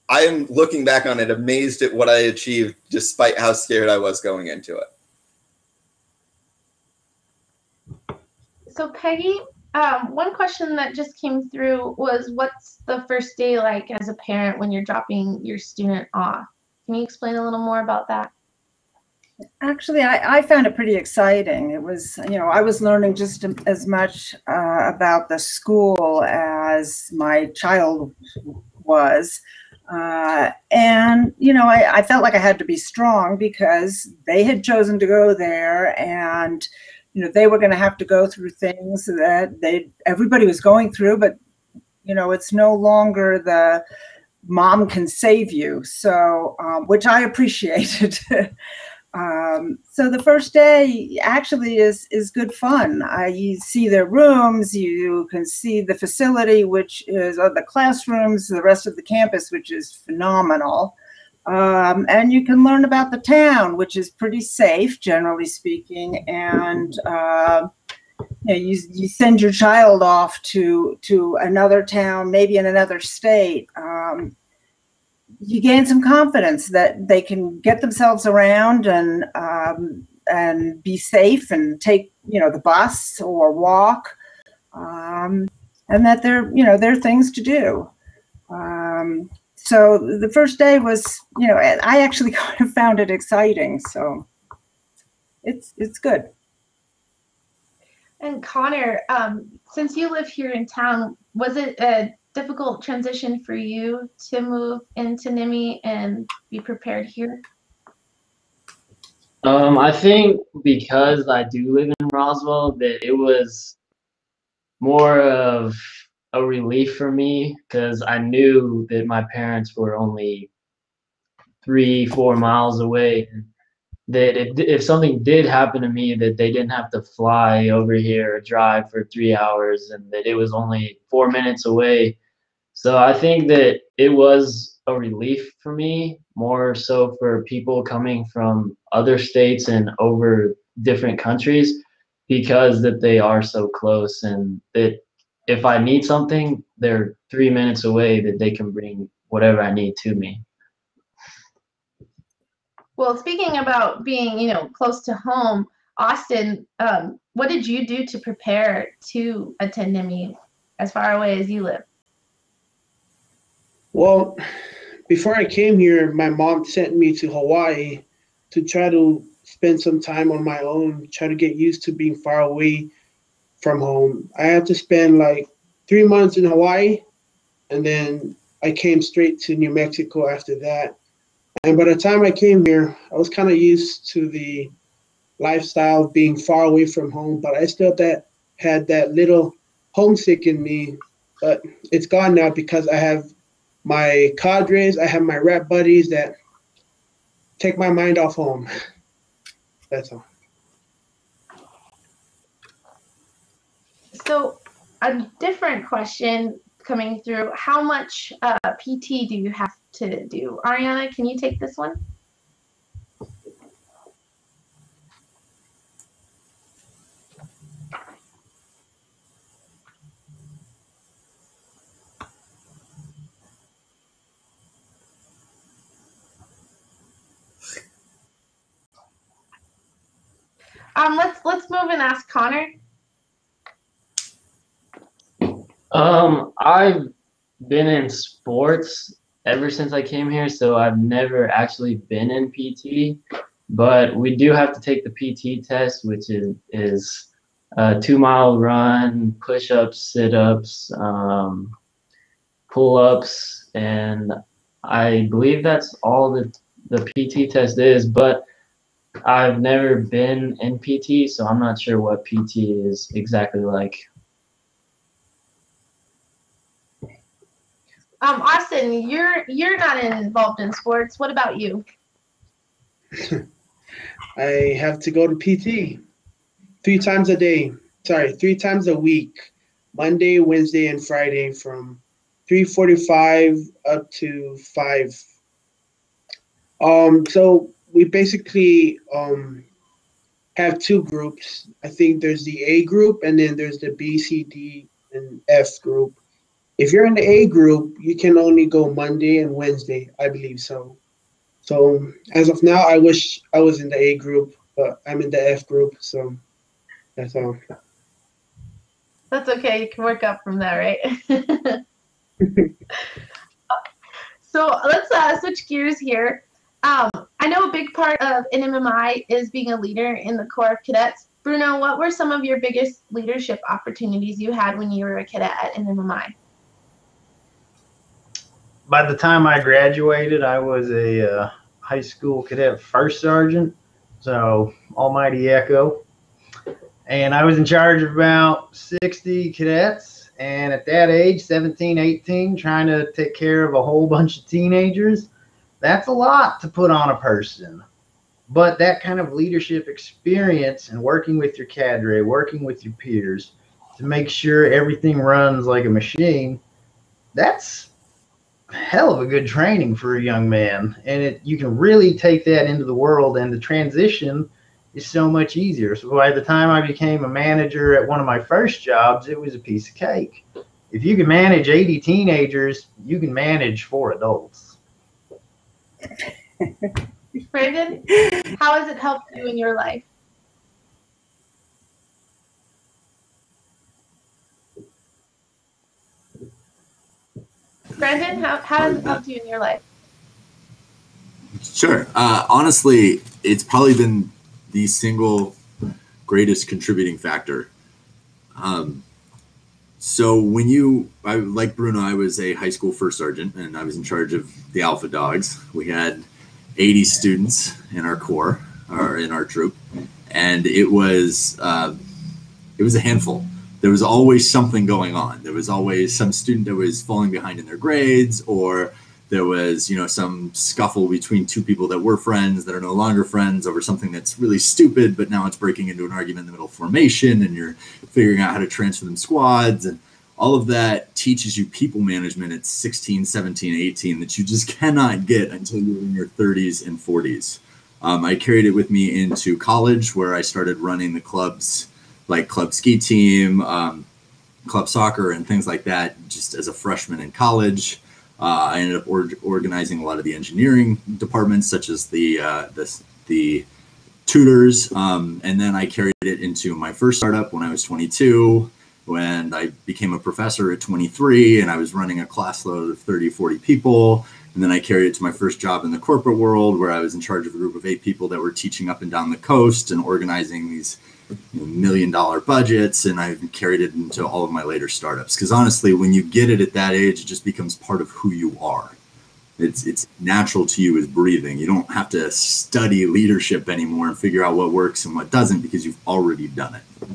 I am, looking back on it, amazed at what I achieved despite how scared I was going into it. So Peggy, um, one question that just came through was, what's the first day like as a parent when you're dropping your student off? Can you explain a little more about that? Actually, I, I found it pretty exciting. It was, you know, I was learning just as much uh, about the school as my child was. Uh, and, you know, I, I felt like I had to be strong because they had chosen to go there and, you know, they were going to have to go through things that they, everybody was going through, but, you know, it's no longer the mom can save you. So, um, which I appreciated. um, so the first day actually is, is good fun. I, you see their rooms, you can see the facility, which is uh, the classrooms, the rest of the campus, which is phenomenal. Um, and you can learn about the town, which is pretty safe, generally speaking. And, uh, you know, you, you send your child off to, to another town, maybe in another state. Um, you gain some confidence that they can get themselves around and, um, and be safe and take, you know, the bus or walk, um, and that there, you know, there are things to do. Um, so the first day was, you know, I actually kind of found it exciting. So it's, it's good. And Connor, um, since you live here in town, was it a difficult transition for you to move into N M M I and be prepared here? Um, I think because I do live in Roswell, that it was more of a relief for me because I knew that my parents were only three, four miles away. That if, if something did happen to me, that they didn't have to fly over here or drive for three hours and that it was only four minutes away. So I think that it was a relief for me, more so for people coming from other states and over different countries, because that they are so close and that if I need something, they're three minutes away, that they can bring whatever I need to me. Well, speaking about being, you know, close to home, Austin, um, what did you do to prepare to attend N M M I as far away as you live? Well, before I came here, my mom sent me to Hawaii to try to spend some time on my own, try to get used to being far away from home. I had to spend like three months in Hawaii, and then I came straight to New Mexico after that. And by the time I came here, I was kind of used to the lifestyle of being far away from home, but I still that, had that little homesick in me. But it's gone now because I have my cadres, I have my rap buddies that take my mind off home. That's all. So a different question. coming through. How much uh, P T do you have to do? Ariana, can you take this one? Um, let's let's move and ask Connor. Um, I've been in sports ever since I came here, so I've never actually been in P T, but we do have to take the P T test, which is, is a two mile run, push ups, sit ups, um, pull ups, and I believe that's all that the P T test is, but I've never been in P T, so I'm not sure what P T is exactly like. Um, Austin, you're you're not involved in sports. What about you? I have to go to P T three times a day. Sorry, three times a week, Monday, Wednesday, and Friday from three forty-five up to five. Um, so we basically um, have two groups. I think there's the A group and then there's the B, C, D, and F group. If you're in the A group, you can only go Monday and Wednesday, I believe so. So as of now, I wish I was in the A group, but I'm in the F group, so that's all. That's okay, you can work up from that, right? So let's uh, switch gears here. Um, I know a big part of N M M I is being a leader in the Corps of Cadets. Bruno, what were some of your biggest leadership opportunities you had when you were a cadet at N M M I? By the time I graduated, I was a uh, high school cadet first sergeant, so almighty echo. And I was in charge of about sixty cadets, and at that age, seventeen, eighteen, trying to take care of a whole bunch of teenagers, that's a lot to put on a person. But that kind of leadership experience and working with your cadre, working with your peers to make sure everything runs like a machine, that's hell of a good training for a young man, and it you can really take that into the world, and the transition is so much easier. So by the time I became a manager at one of my first jobs, it was a piece of cake. If you can manage eighty teenagers, you can manage four adults. Brandon, how has it helped you in your life? Brandon, how, how has it helped you in your life? Sure. Uh, honestly, it's probably been the single greatest contributing factor. Um, so when you, I, like Bruno, I was a high school first sergeant, and I was in charge of the Alpha Dogs. We had eighty students in our corps, or in our troop, and it was uh, it was a handful. There was always something going on. There was always some student that was falling behind in their grades, or there was, you know, some scuffle between two people that were friends that are no longer friends over something that's really stupid, but now it's breaking into an argument in the middle of formation, and you're figuring out how to transfer them squads. And all of that teaches you people management at sixteen, seventeen, eighteen that you just cannot get until you're in your thirties and forties. Um, I carried it with me into college, where I started running the clubs, like club ski team, um, club soccer, and things like that, just as a freshman in college. Uh, I ended up or organizing a lot of the engineering departments, such as the, uh, the, the tutors. Um, and then I carried it into my first startup when I was twenty-two, when I became a professor at twenty-three, and I was running a class load of thirty, forty people. And then I carried it to my first job in the corporate world, where I was in charge of a group of eight people that were teaching up and down the coast and organizing these million dollar budgets, and I carried it into all of my later startups. Because honestly, when you get it at that age, it just becomes part of who you are. It's it's natural to you as breathing. You don't have to study leadership anymore and figure out what works and what doesn't, because you've already done it.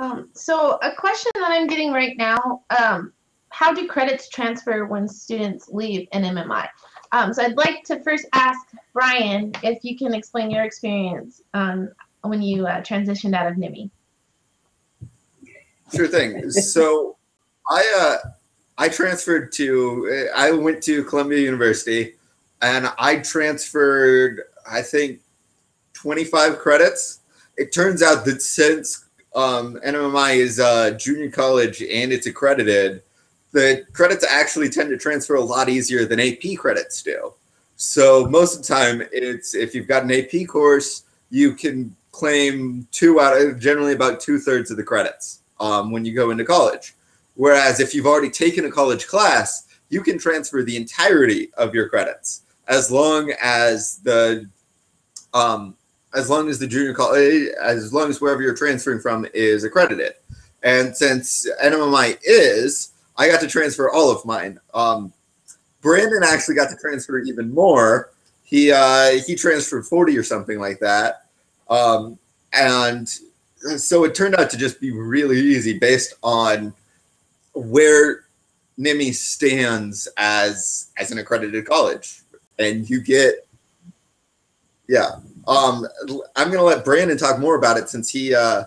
Um, so a question that I'm getting right now, um, how do credits transfer when students leave N M M I? Um, so I'd like to first ask Brian if you can explain your experience um, when you uh, transitioned out of N M M I. Sure thing. So I uh, I transferred to, I went to Columbia University and I transferred, I think, twenty-five credits. It turns out that since um, N M M I is a junior college and it's accredited, the credits actually tend to transfer a lot easier than A P credits do. So most of the time, it's if you've got an A P course, you can claim two out of generally about two thirds of the credits um, when you go into college. Whereas if you've already taken a college class, you can transfer the entirety of your credits as long as the um, as long as the junior college, as long as wherever you're transferring from is accredited. And since N M M I is, I got to transfer all of mine. Um, Brandon actually got to transfer even more. He uh, he transferred forty or something like that. Um, and so it turned out to just be really easy based on where N M M I stands as as an accredited college. And you get, yeah. Um, I'm going to let Brandon talk more about it since he uh,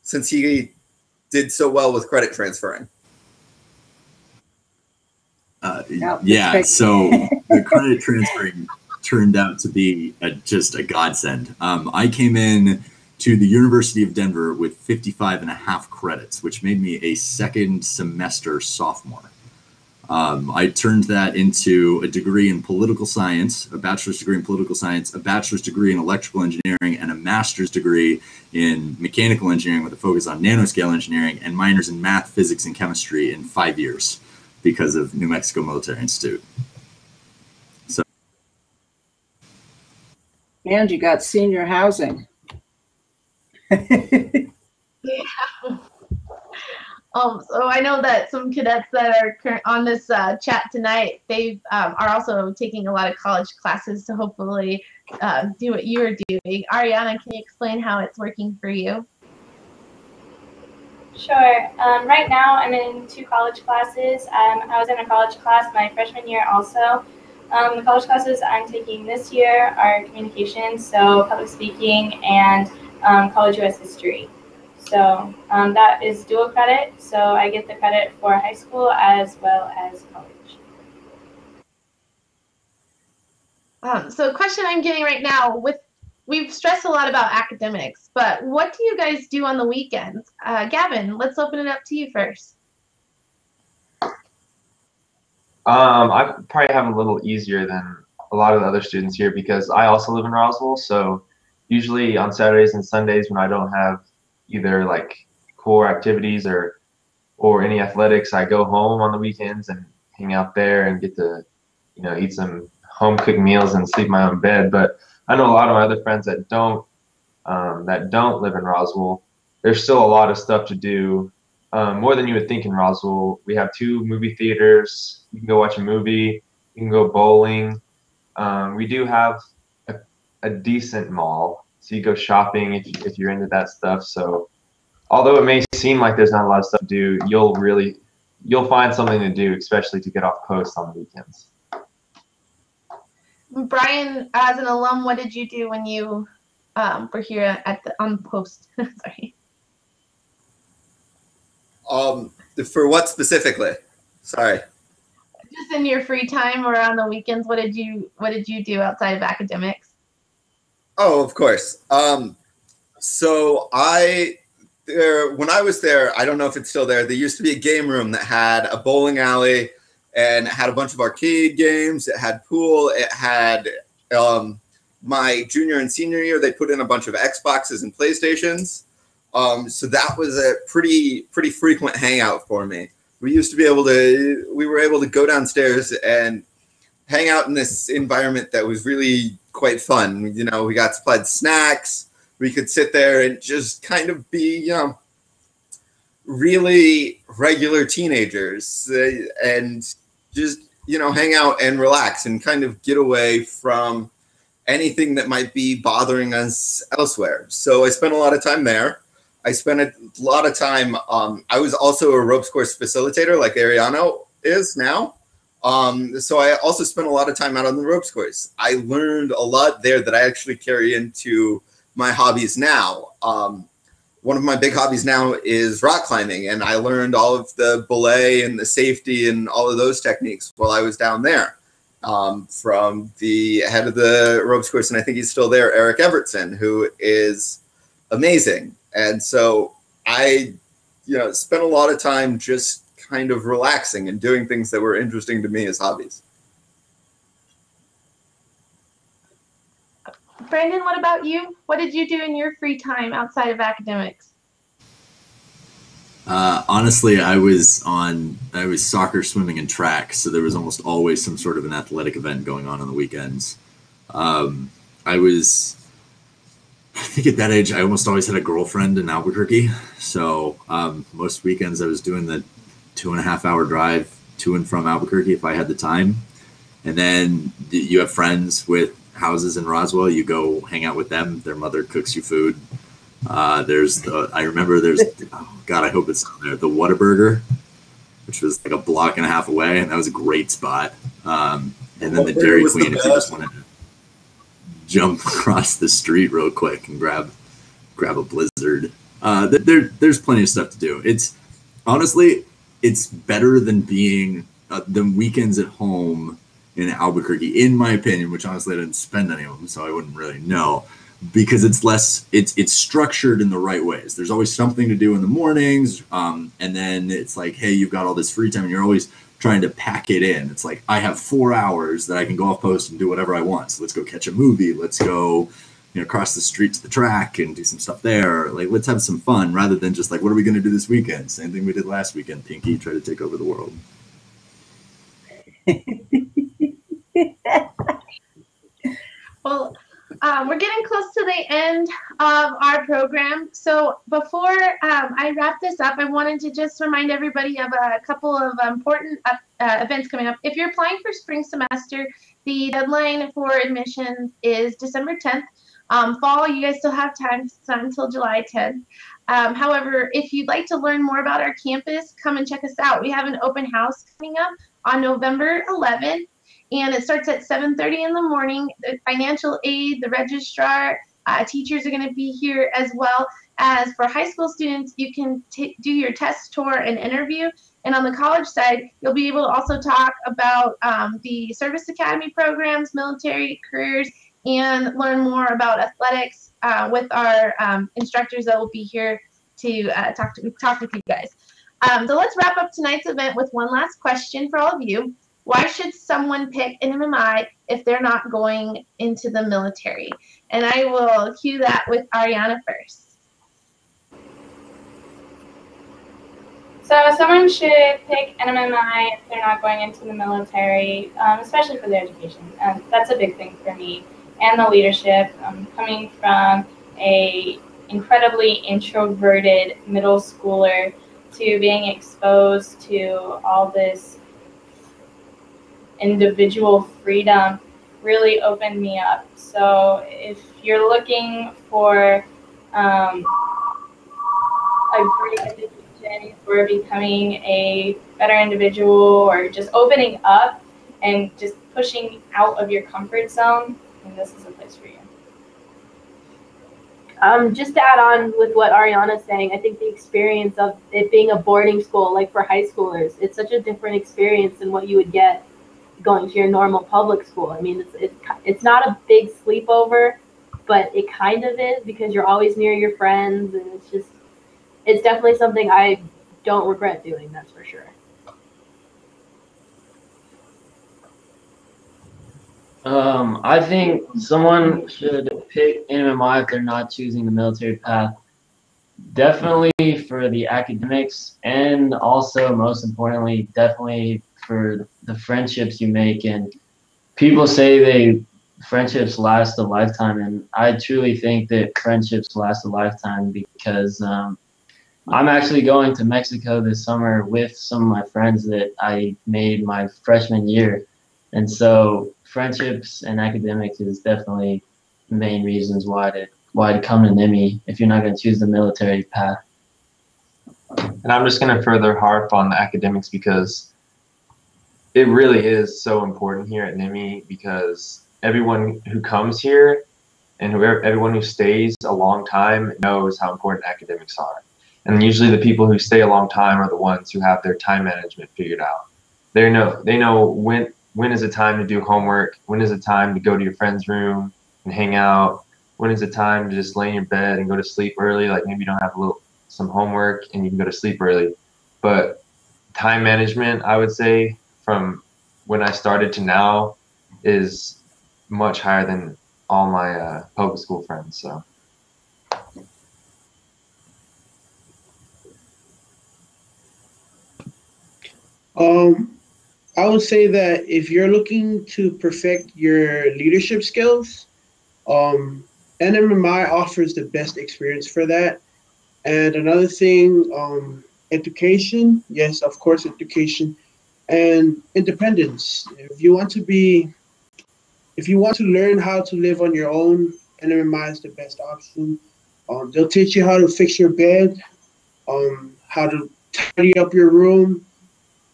since he did so well with credit transferring. Uh, no, yeah, so the credit transferring turned out to be a, just a godsend. Um, I came in to the University of Denver with fifty-five and a half credits, which made me a second semester sophomore. Um, I turned that into a degree in political science, a bachelor's degree in political science, a bachelor's degree in electrical engineering, and a master's degree in mechanical engineering with a focus on nanoscale engineering, and minors in math, physics, and chemistry in five years. Because of New Mexico Military Institute. So, and you got senior housing. Yeah. Um, so I know that some cadets that are on this uh, chat tonight, they um, are also taking a lot of college classes to hopefully uh, do what you are doing. Ariana, can you explain how it's working for you? Sure. Um, right now, I'm in two college classes. Um, I was in a college class my freshman year also. Um, the college classes I'm taking this year are communications, so public speaking, and um, College U S history. So um, that is dual credit, so I get the credit for high school as well as college. Um, so a question I'm getting right now, with we've stressed a lot about academics, but what do you guys do on the weekends? Uh, Gavin, let's open it up to you first. Um, I probably have a little easier than a lot of the other students here because I also live in Roswell. So usually on Saturdays and Sundays when I don't have either like core activities or or any athletics, I go home on the weekends and hang out there and get to, you know, eat some home cooked meals and sleep in my own bed. But I know a lot of my other friends that don't um, that don't live in Roswell. There's still a lot of stuff to do, um, more than you would think in Roswell. We have two movie theaters. You can go watch a movie. You can go bowling. Um, we do have a, a decent mall, so you go shopping if, if you're into that stuff. So, although it may seem like there's not a lot of stuff to do, you'll really you'll find something to do, especially to get off post on the weekends. Brian, as an alum, what did you do when you um, were here at the on post? Sorry. Um, for what specifically? Sorry. Just in your free time or on the weekends, what did you what did you do outside of academics? Oh, of course. Um, so I there when I was there, I don't know if it's still there. There used to be a game room that had a bowling alley. And it had a bunch of arcade games. It had pool. It had um, my junior and senior year, they put in a bunch of Xboxes and PlayStations. Um, so that was a pretty pretty frequent hangout for me. We used to be able to, we were able to go downstairs and hang out in this environment that was really quite fun. You know, we got supplied snacks. We could sit there and just kind of be, you know, really regular teenagers and just, you know, hang out and relax and kind of get away from anything that might be bothering us elsewhere. So I spent a lot of time there. I spent a lot of time. Um, I was also a ropes course facilitator like Ariana is now. Um, so I also spent a lot of time out on the ropes course. I learned a lot there that I actually carry into my hobbies now. Um, one of my big hobbies now is rock climbing, and I learned all of the belay and the safety and all of those techniques while I was down there um, from the head of the ropes course, and I think he's still there, Eric Evertson, who is amazing. And so I, you know, spent a lot of time just kind of relaxing and doing things that were interesting to me as hobbies. Brandon, what about you? What did you do in your free time outside of academics? Uh, honestly, I was on, I was soccer, swimming, and track. So there was almost always some sort of an athletic event going on on the weekends. Um, I was, I think at that age, I almost always had a girlfriend in Albuquerque. So um, most weekends I was doing the two and a half hour drive to and from Albuquerque if I had the time. And then you have friends with houses in Roswell, you go hang out with them. Their mother cooks you food. Uh, there's the, I remember there's, oh God, I hope it's not there, the Whataburger, which was like a block and a half away, and that was a great spot. Um, and then the Dairy Queen, if you just wanted to jump across the street real quick and grab grab a Blizzard. Uh, there, there's plenty of stuff to do. It's honestly, it's better than being uh, than weekends at home in Albuquerque, in my opinion, which honestly I didn't spend any of them, so I wouldn't really know, because it's less, it's it's structured in the right ways. There's always something to do in the mornings, um, and then it's like, hey, you've got all this free time, and you're always trying to pack it in. It's like, I have four hours that I can go off post and do whatever I want. So let's go catch a movie. Let's go, you know, across the street to the track and do some stuff there. Like, let's have some fun rather than just like, what are we going to do this weekend? Same thing we did last weekend, Pinky, try to take over the world. Well, uh, we're getting close to the end of our program. So before um, I wrap this up, I wanted to just remind everybody of a couple of important uh, uh, events coming up. If you're applying for spring semester, the deadline for admissions is December tenth. Um, fall, you guys still have time, it's not until July tenth. Um, however, if you'd like to learn more about our campus, come and check us out. We have an open house coming up on November eleventh. And it starts at seven thirty in the morning. The financial aid, the registrar, uh, teachers are going to be here, as well as for high school students, you can t do your test, tour, and interview. And on the college side, you'll be able to also talk about um, the service academy programs, military careers, and learn more about athletics uh, with our um, instructors that will be here to uh, talk to talk with you guys. Um, so let's wrap up tonight's event with one last question for all of you. Why should someone pick an M M I if they're not going into the military? And I will cue that with Ariana first. So someone should pick an M M I if they're not going into the military, um, especially for their education. Um, that's a big thing for me. And the leadership, um, coming from a incredibly introverted middle schooler to being exposed to all this individual freedom really opened me up. So if you're looking for um, a great education for becoming a better individual, or just opening up and just pushing out of your comfort zone, then this is a place for you. Um, just to add on with what Ariana's saying, I think the experience of it being a boarding school, like for high schoolers, it's such a different experience than what you would get going to your normal public school. I mean, it's, it's it's not a big sleepover, but it kind of is, because you're always near your friends, and it's just, it's definitely something I don't regret doing, that's for sure. Um, I think someone should pick M M I if they're not choosing the military path. Definitely for the academics, and also most importantly, definitely for the friendships you make. And people say they friendships last a lifetime, and I truly think that friendships last a lifetime, because um, I'm actually going to Mexico this summer with some of my friends that I made my freshman year. And so friendships and academics is definitely the main reasons why to why to come to N M M I if you're not going to choose the military path. And I'm just going to further harp on the academics, because it really is so important here at N M M I, because everyone who comes here and whoever, everyone who stays a long time knows how important academics are. And usually the people who stay a long time are the ones who have their time management figured out. They know, they know when, when is the time to do homework, when is the time to go to your friend's room and hang out, when is the time to just lay in your bed and go to sleep early, like maybe you don't have a little, some homework and you can go to sleep early. But time management, I would say, from when I started to now is much higher than all my uh, public school friends. So. Um, I would say that if you're looking to perfect your leadership skills, um, N M M I offers the best experience for that. And another thing, um, education. Yes, of course, education and independence. If you want to be, if you want to learn how to live on your own, N M M I is the best option. Um, they'll teach you how to fix your bed, um, how to tidy up your room,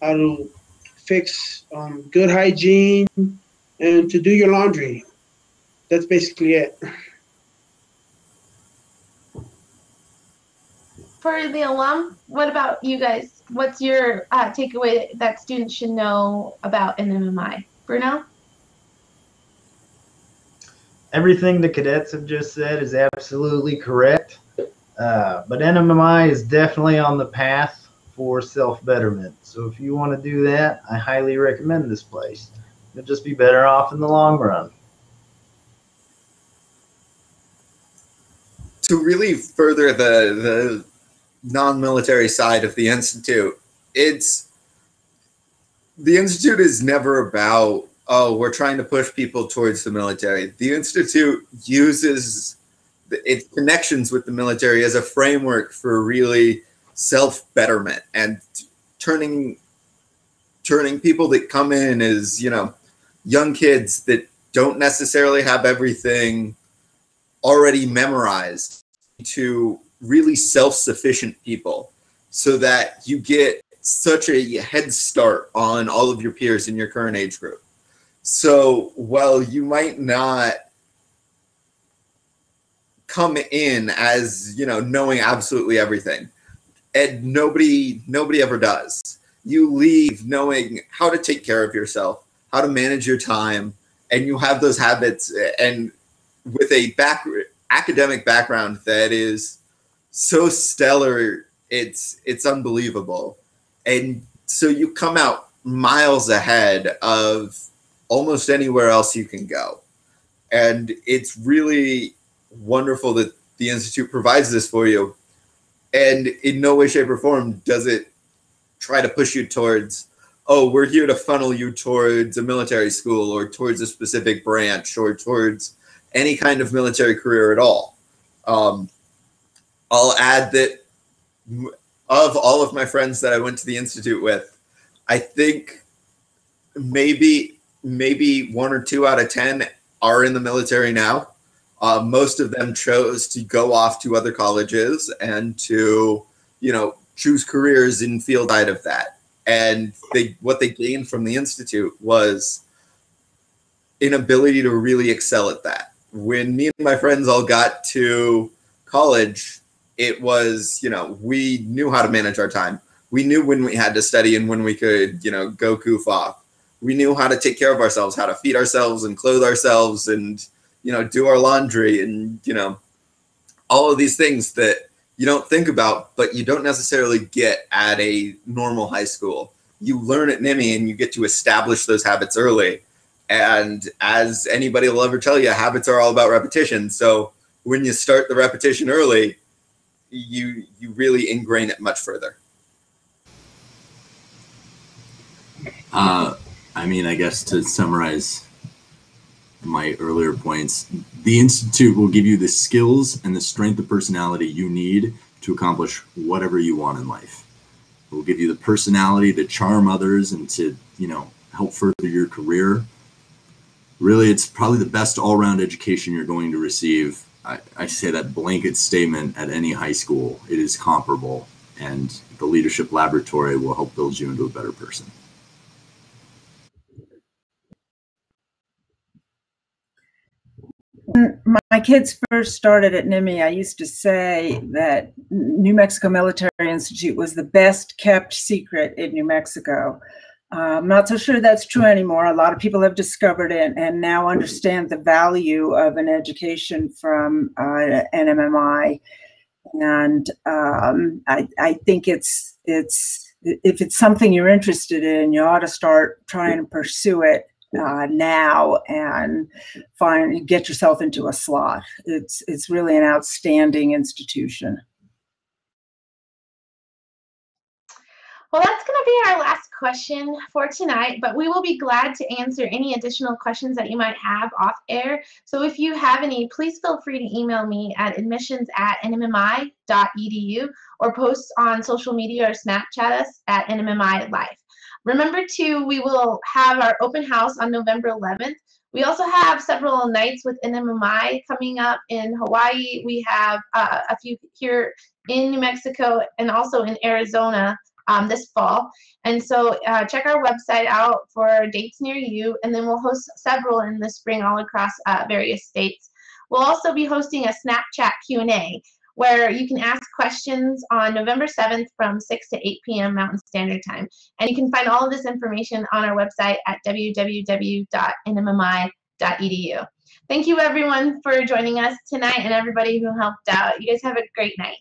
how to fix um, good hygiene, and to do your laundry. That's basically it. For the alum, what about you guys? What's your uh, takeaway that students should know about N M M I? Bruno? Everything the cadets have just said is absolutely correct, uh, but N M M I is definitely on the path for self-betterment. So if you want to do that, I highly recommend this place. You'll just be better off in the long run. To really further the, the non-military side of the Institute, it's, the Institute is never about, oh, we're trying to push people towards the military. The Institute uses the, its connections with the military as a framework for really self-betterment and turning turning people that come in as, you know, young kids that don't necessarily have everything already memorized to really self-sufficient people, so that you get such a head start on all of your peers in your current age group. So while you might not come in as, you know, knowing absolutely everything, and nobody, nobody ever does. You leave knowing how to take care of yourself, how to manage your time, and you have those habits, and with a back, academic background that is so stellar, it's, it's unbelievable. And so you come out miles ahead of almost anywhere else you can go. And it's really wonderful that the Institute provides this for you. And in no way, shape, or form does it try to push you towards, oh, we're here to funnel you towards a military school or towards a specific branch or towards any kind of military career at all. Um, I'll add that of all of my friends that I went to the Institute with, I think maybe, maybe one or two out of ten are in the military now. Uh, most of them chose to go off to other colleges and to, you know, choose careers in field out of that. And they, what they gained from the Institute was an ability to really excel at that. When me and my friends all got to college, it was, you know, we knew how to manage our time. We knew when we had to study and when we could, you know, go goof off. We knew how to take care of ourselves, how to feed ourselves and clothe ourselves and, you know, do our laundry and, you know, all of these things that you don't think about, but you don't necessarily get at a normal high school. You learn at N M M I and you get to establish those habits early. And as anybody will ever tell you, habits are all about repetition. So when you start the repetition early, you, you really ingrain it much further. Uh, I mean, I guess to summarize my earlier points, the Institute will give you the skills and the strength of personality you need to accomplish whatever you want in life. It will give you the personality to charm others and to, you know, help further your career. Really, it's probably the best all-round education you're going to receive. I, I say that blanket statement at any high school. It is comparable, and the leadership laboratory will help build you into a better person. My kids first started at N M M I, I used to say that New Mexico Military Institute was the best kept secret in New Mexico. Uh, I'm not so sure that's true anymore. A lot of people have discovered it and now understand the value of an education from uh, N M M I. And um, I, I think it's it's if it's something you're interested in, you ought to start trying to pursue it uh, now and find get yourself into a slot. It's it's really an outstanding institution. Well, that's going to be our last question for tonight, but we will be glad to answer any additional questions that you might have off air. So if you have any, please feel free to email me at admissions at n m m i dot e d u or post on social media or Snapchat us at N M M I Life. Remember, too, we will have our open house on November eleventh. We also have several nights with N M M I coming up in Hawaii. We have uh, a few here in New Mexico and also in Arizona. Um, this fall. And so uh, check our website out for dates near you, and then we'll host several in the spring all across uh, various states. We'll also be hosting a Snapchat Q and A where you can ask questions on November seventh from six to eight p m Mountain Standard Time. And you can find all of this information on our website at w w w dot n m m i dot e d u. Thank you everyone for joining us tonight and everybody who helped out. You guys have a great night.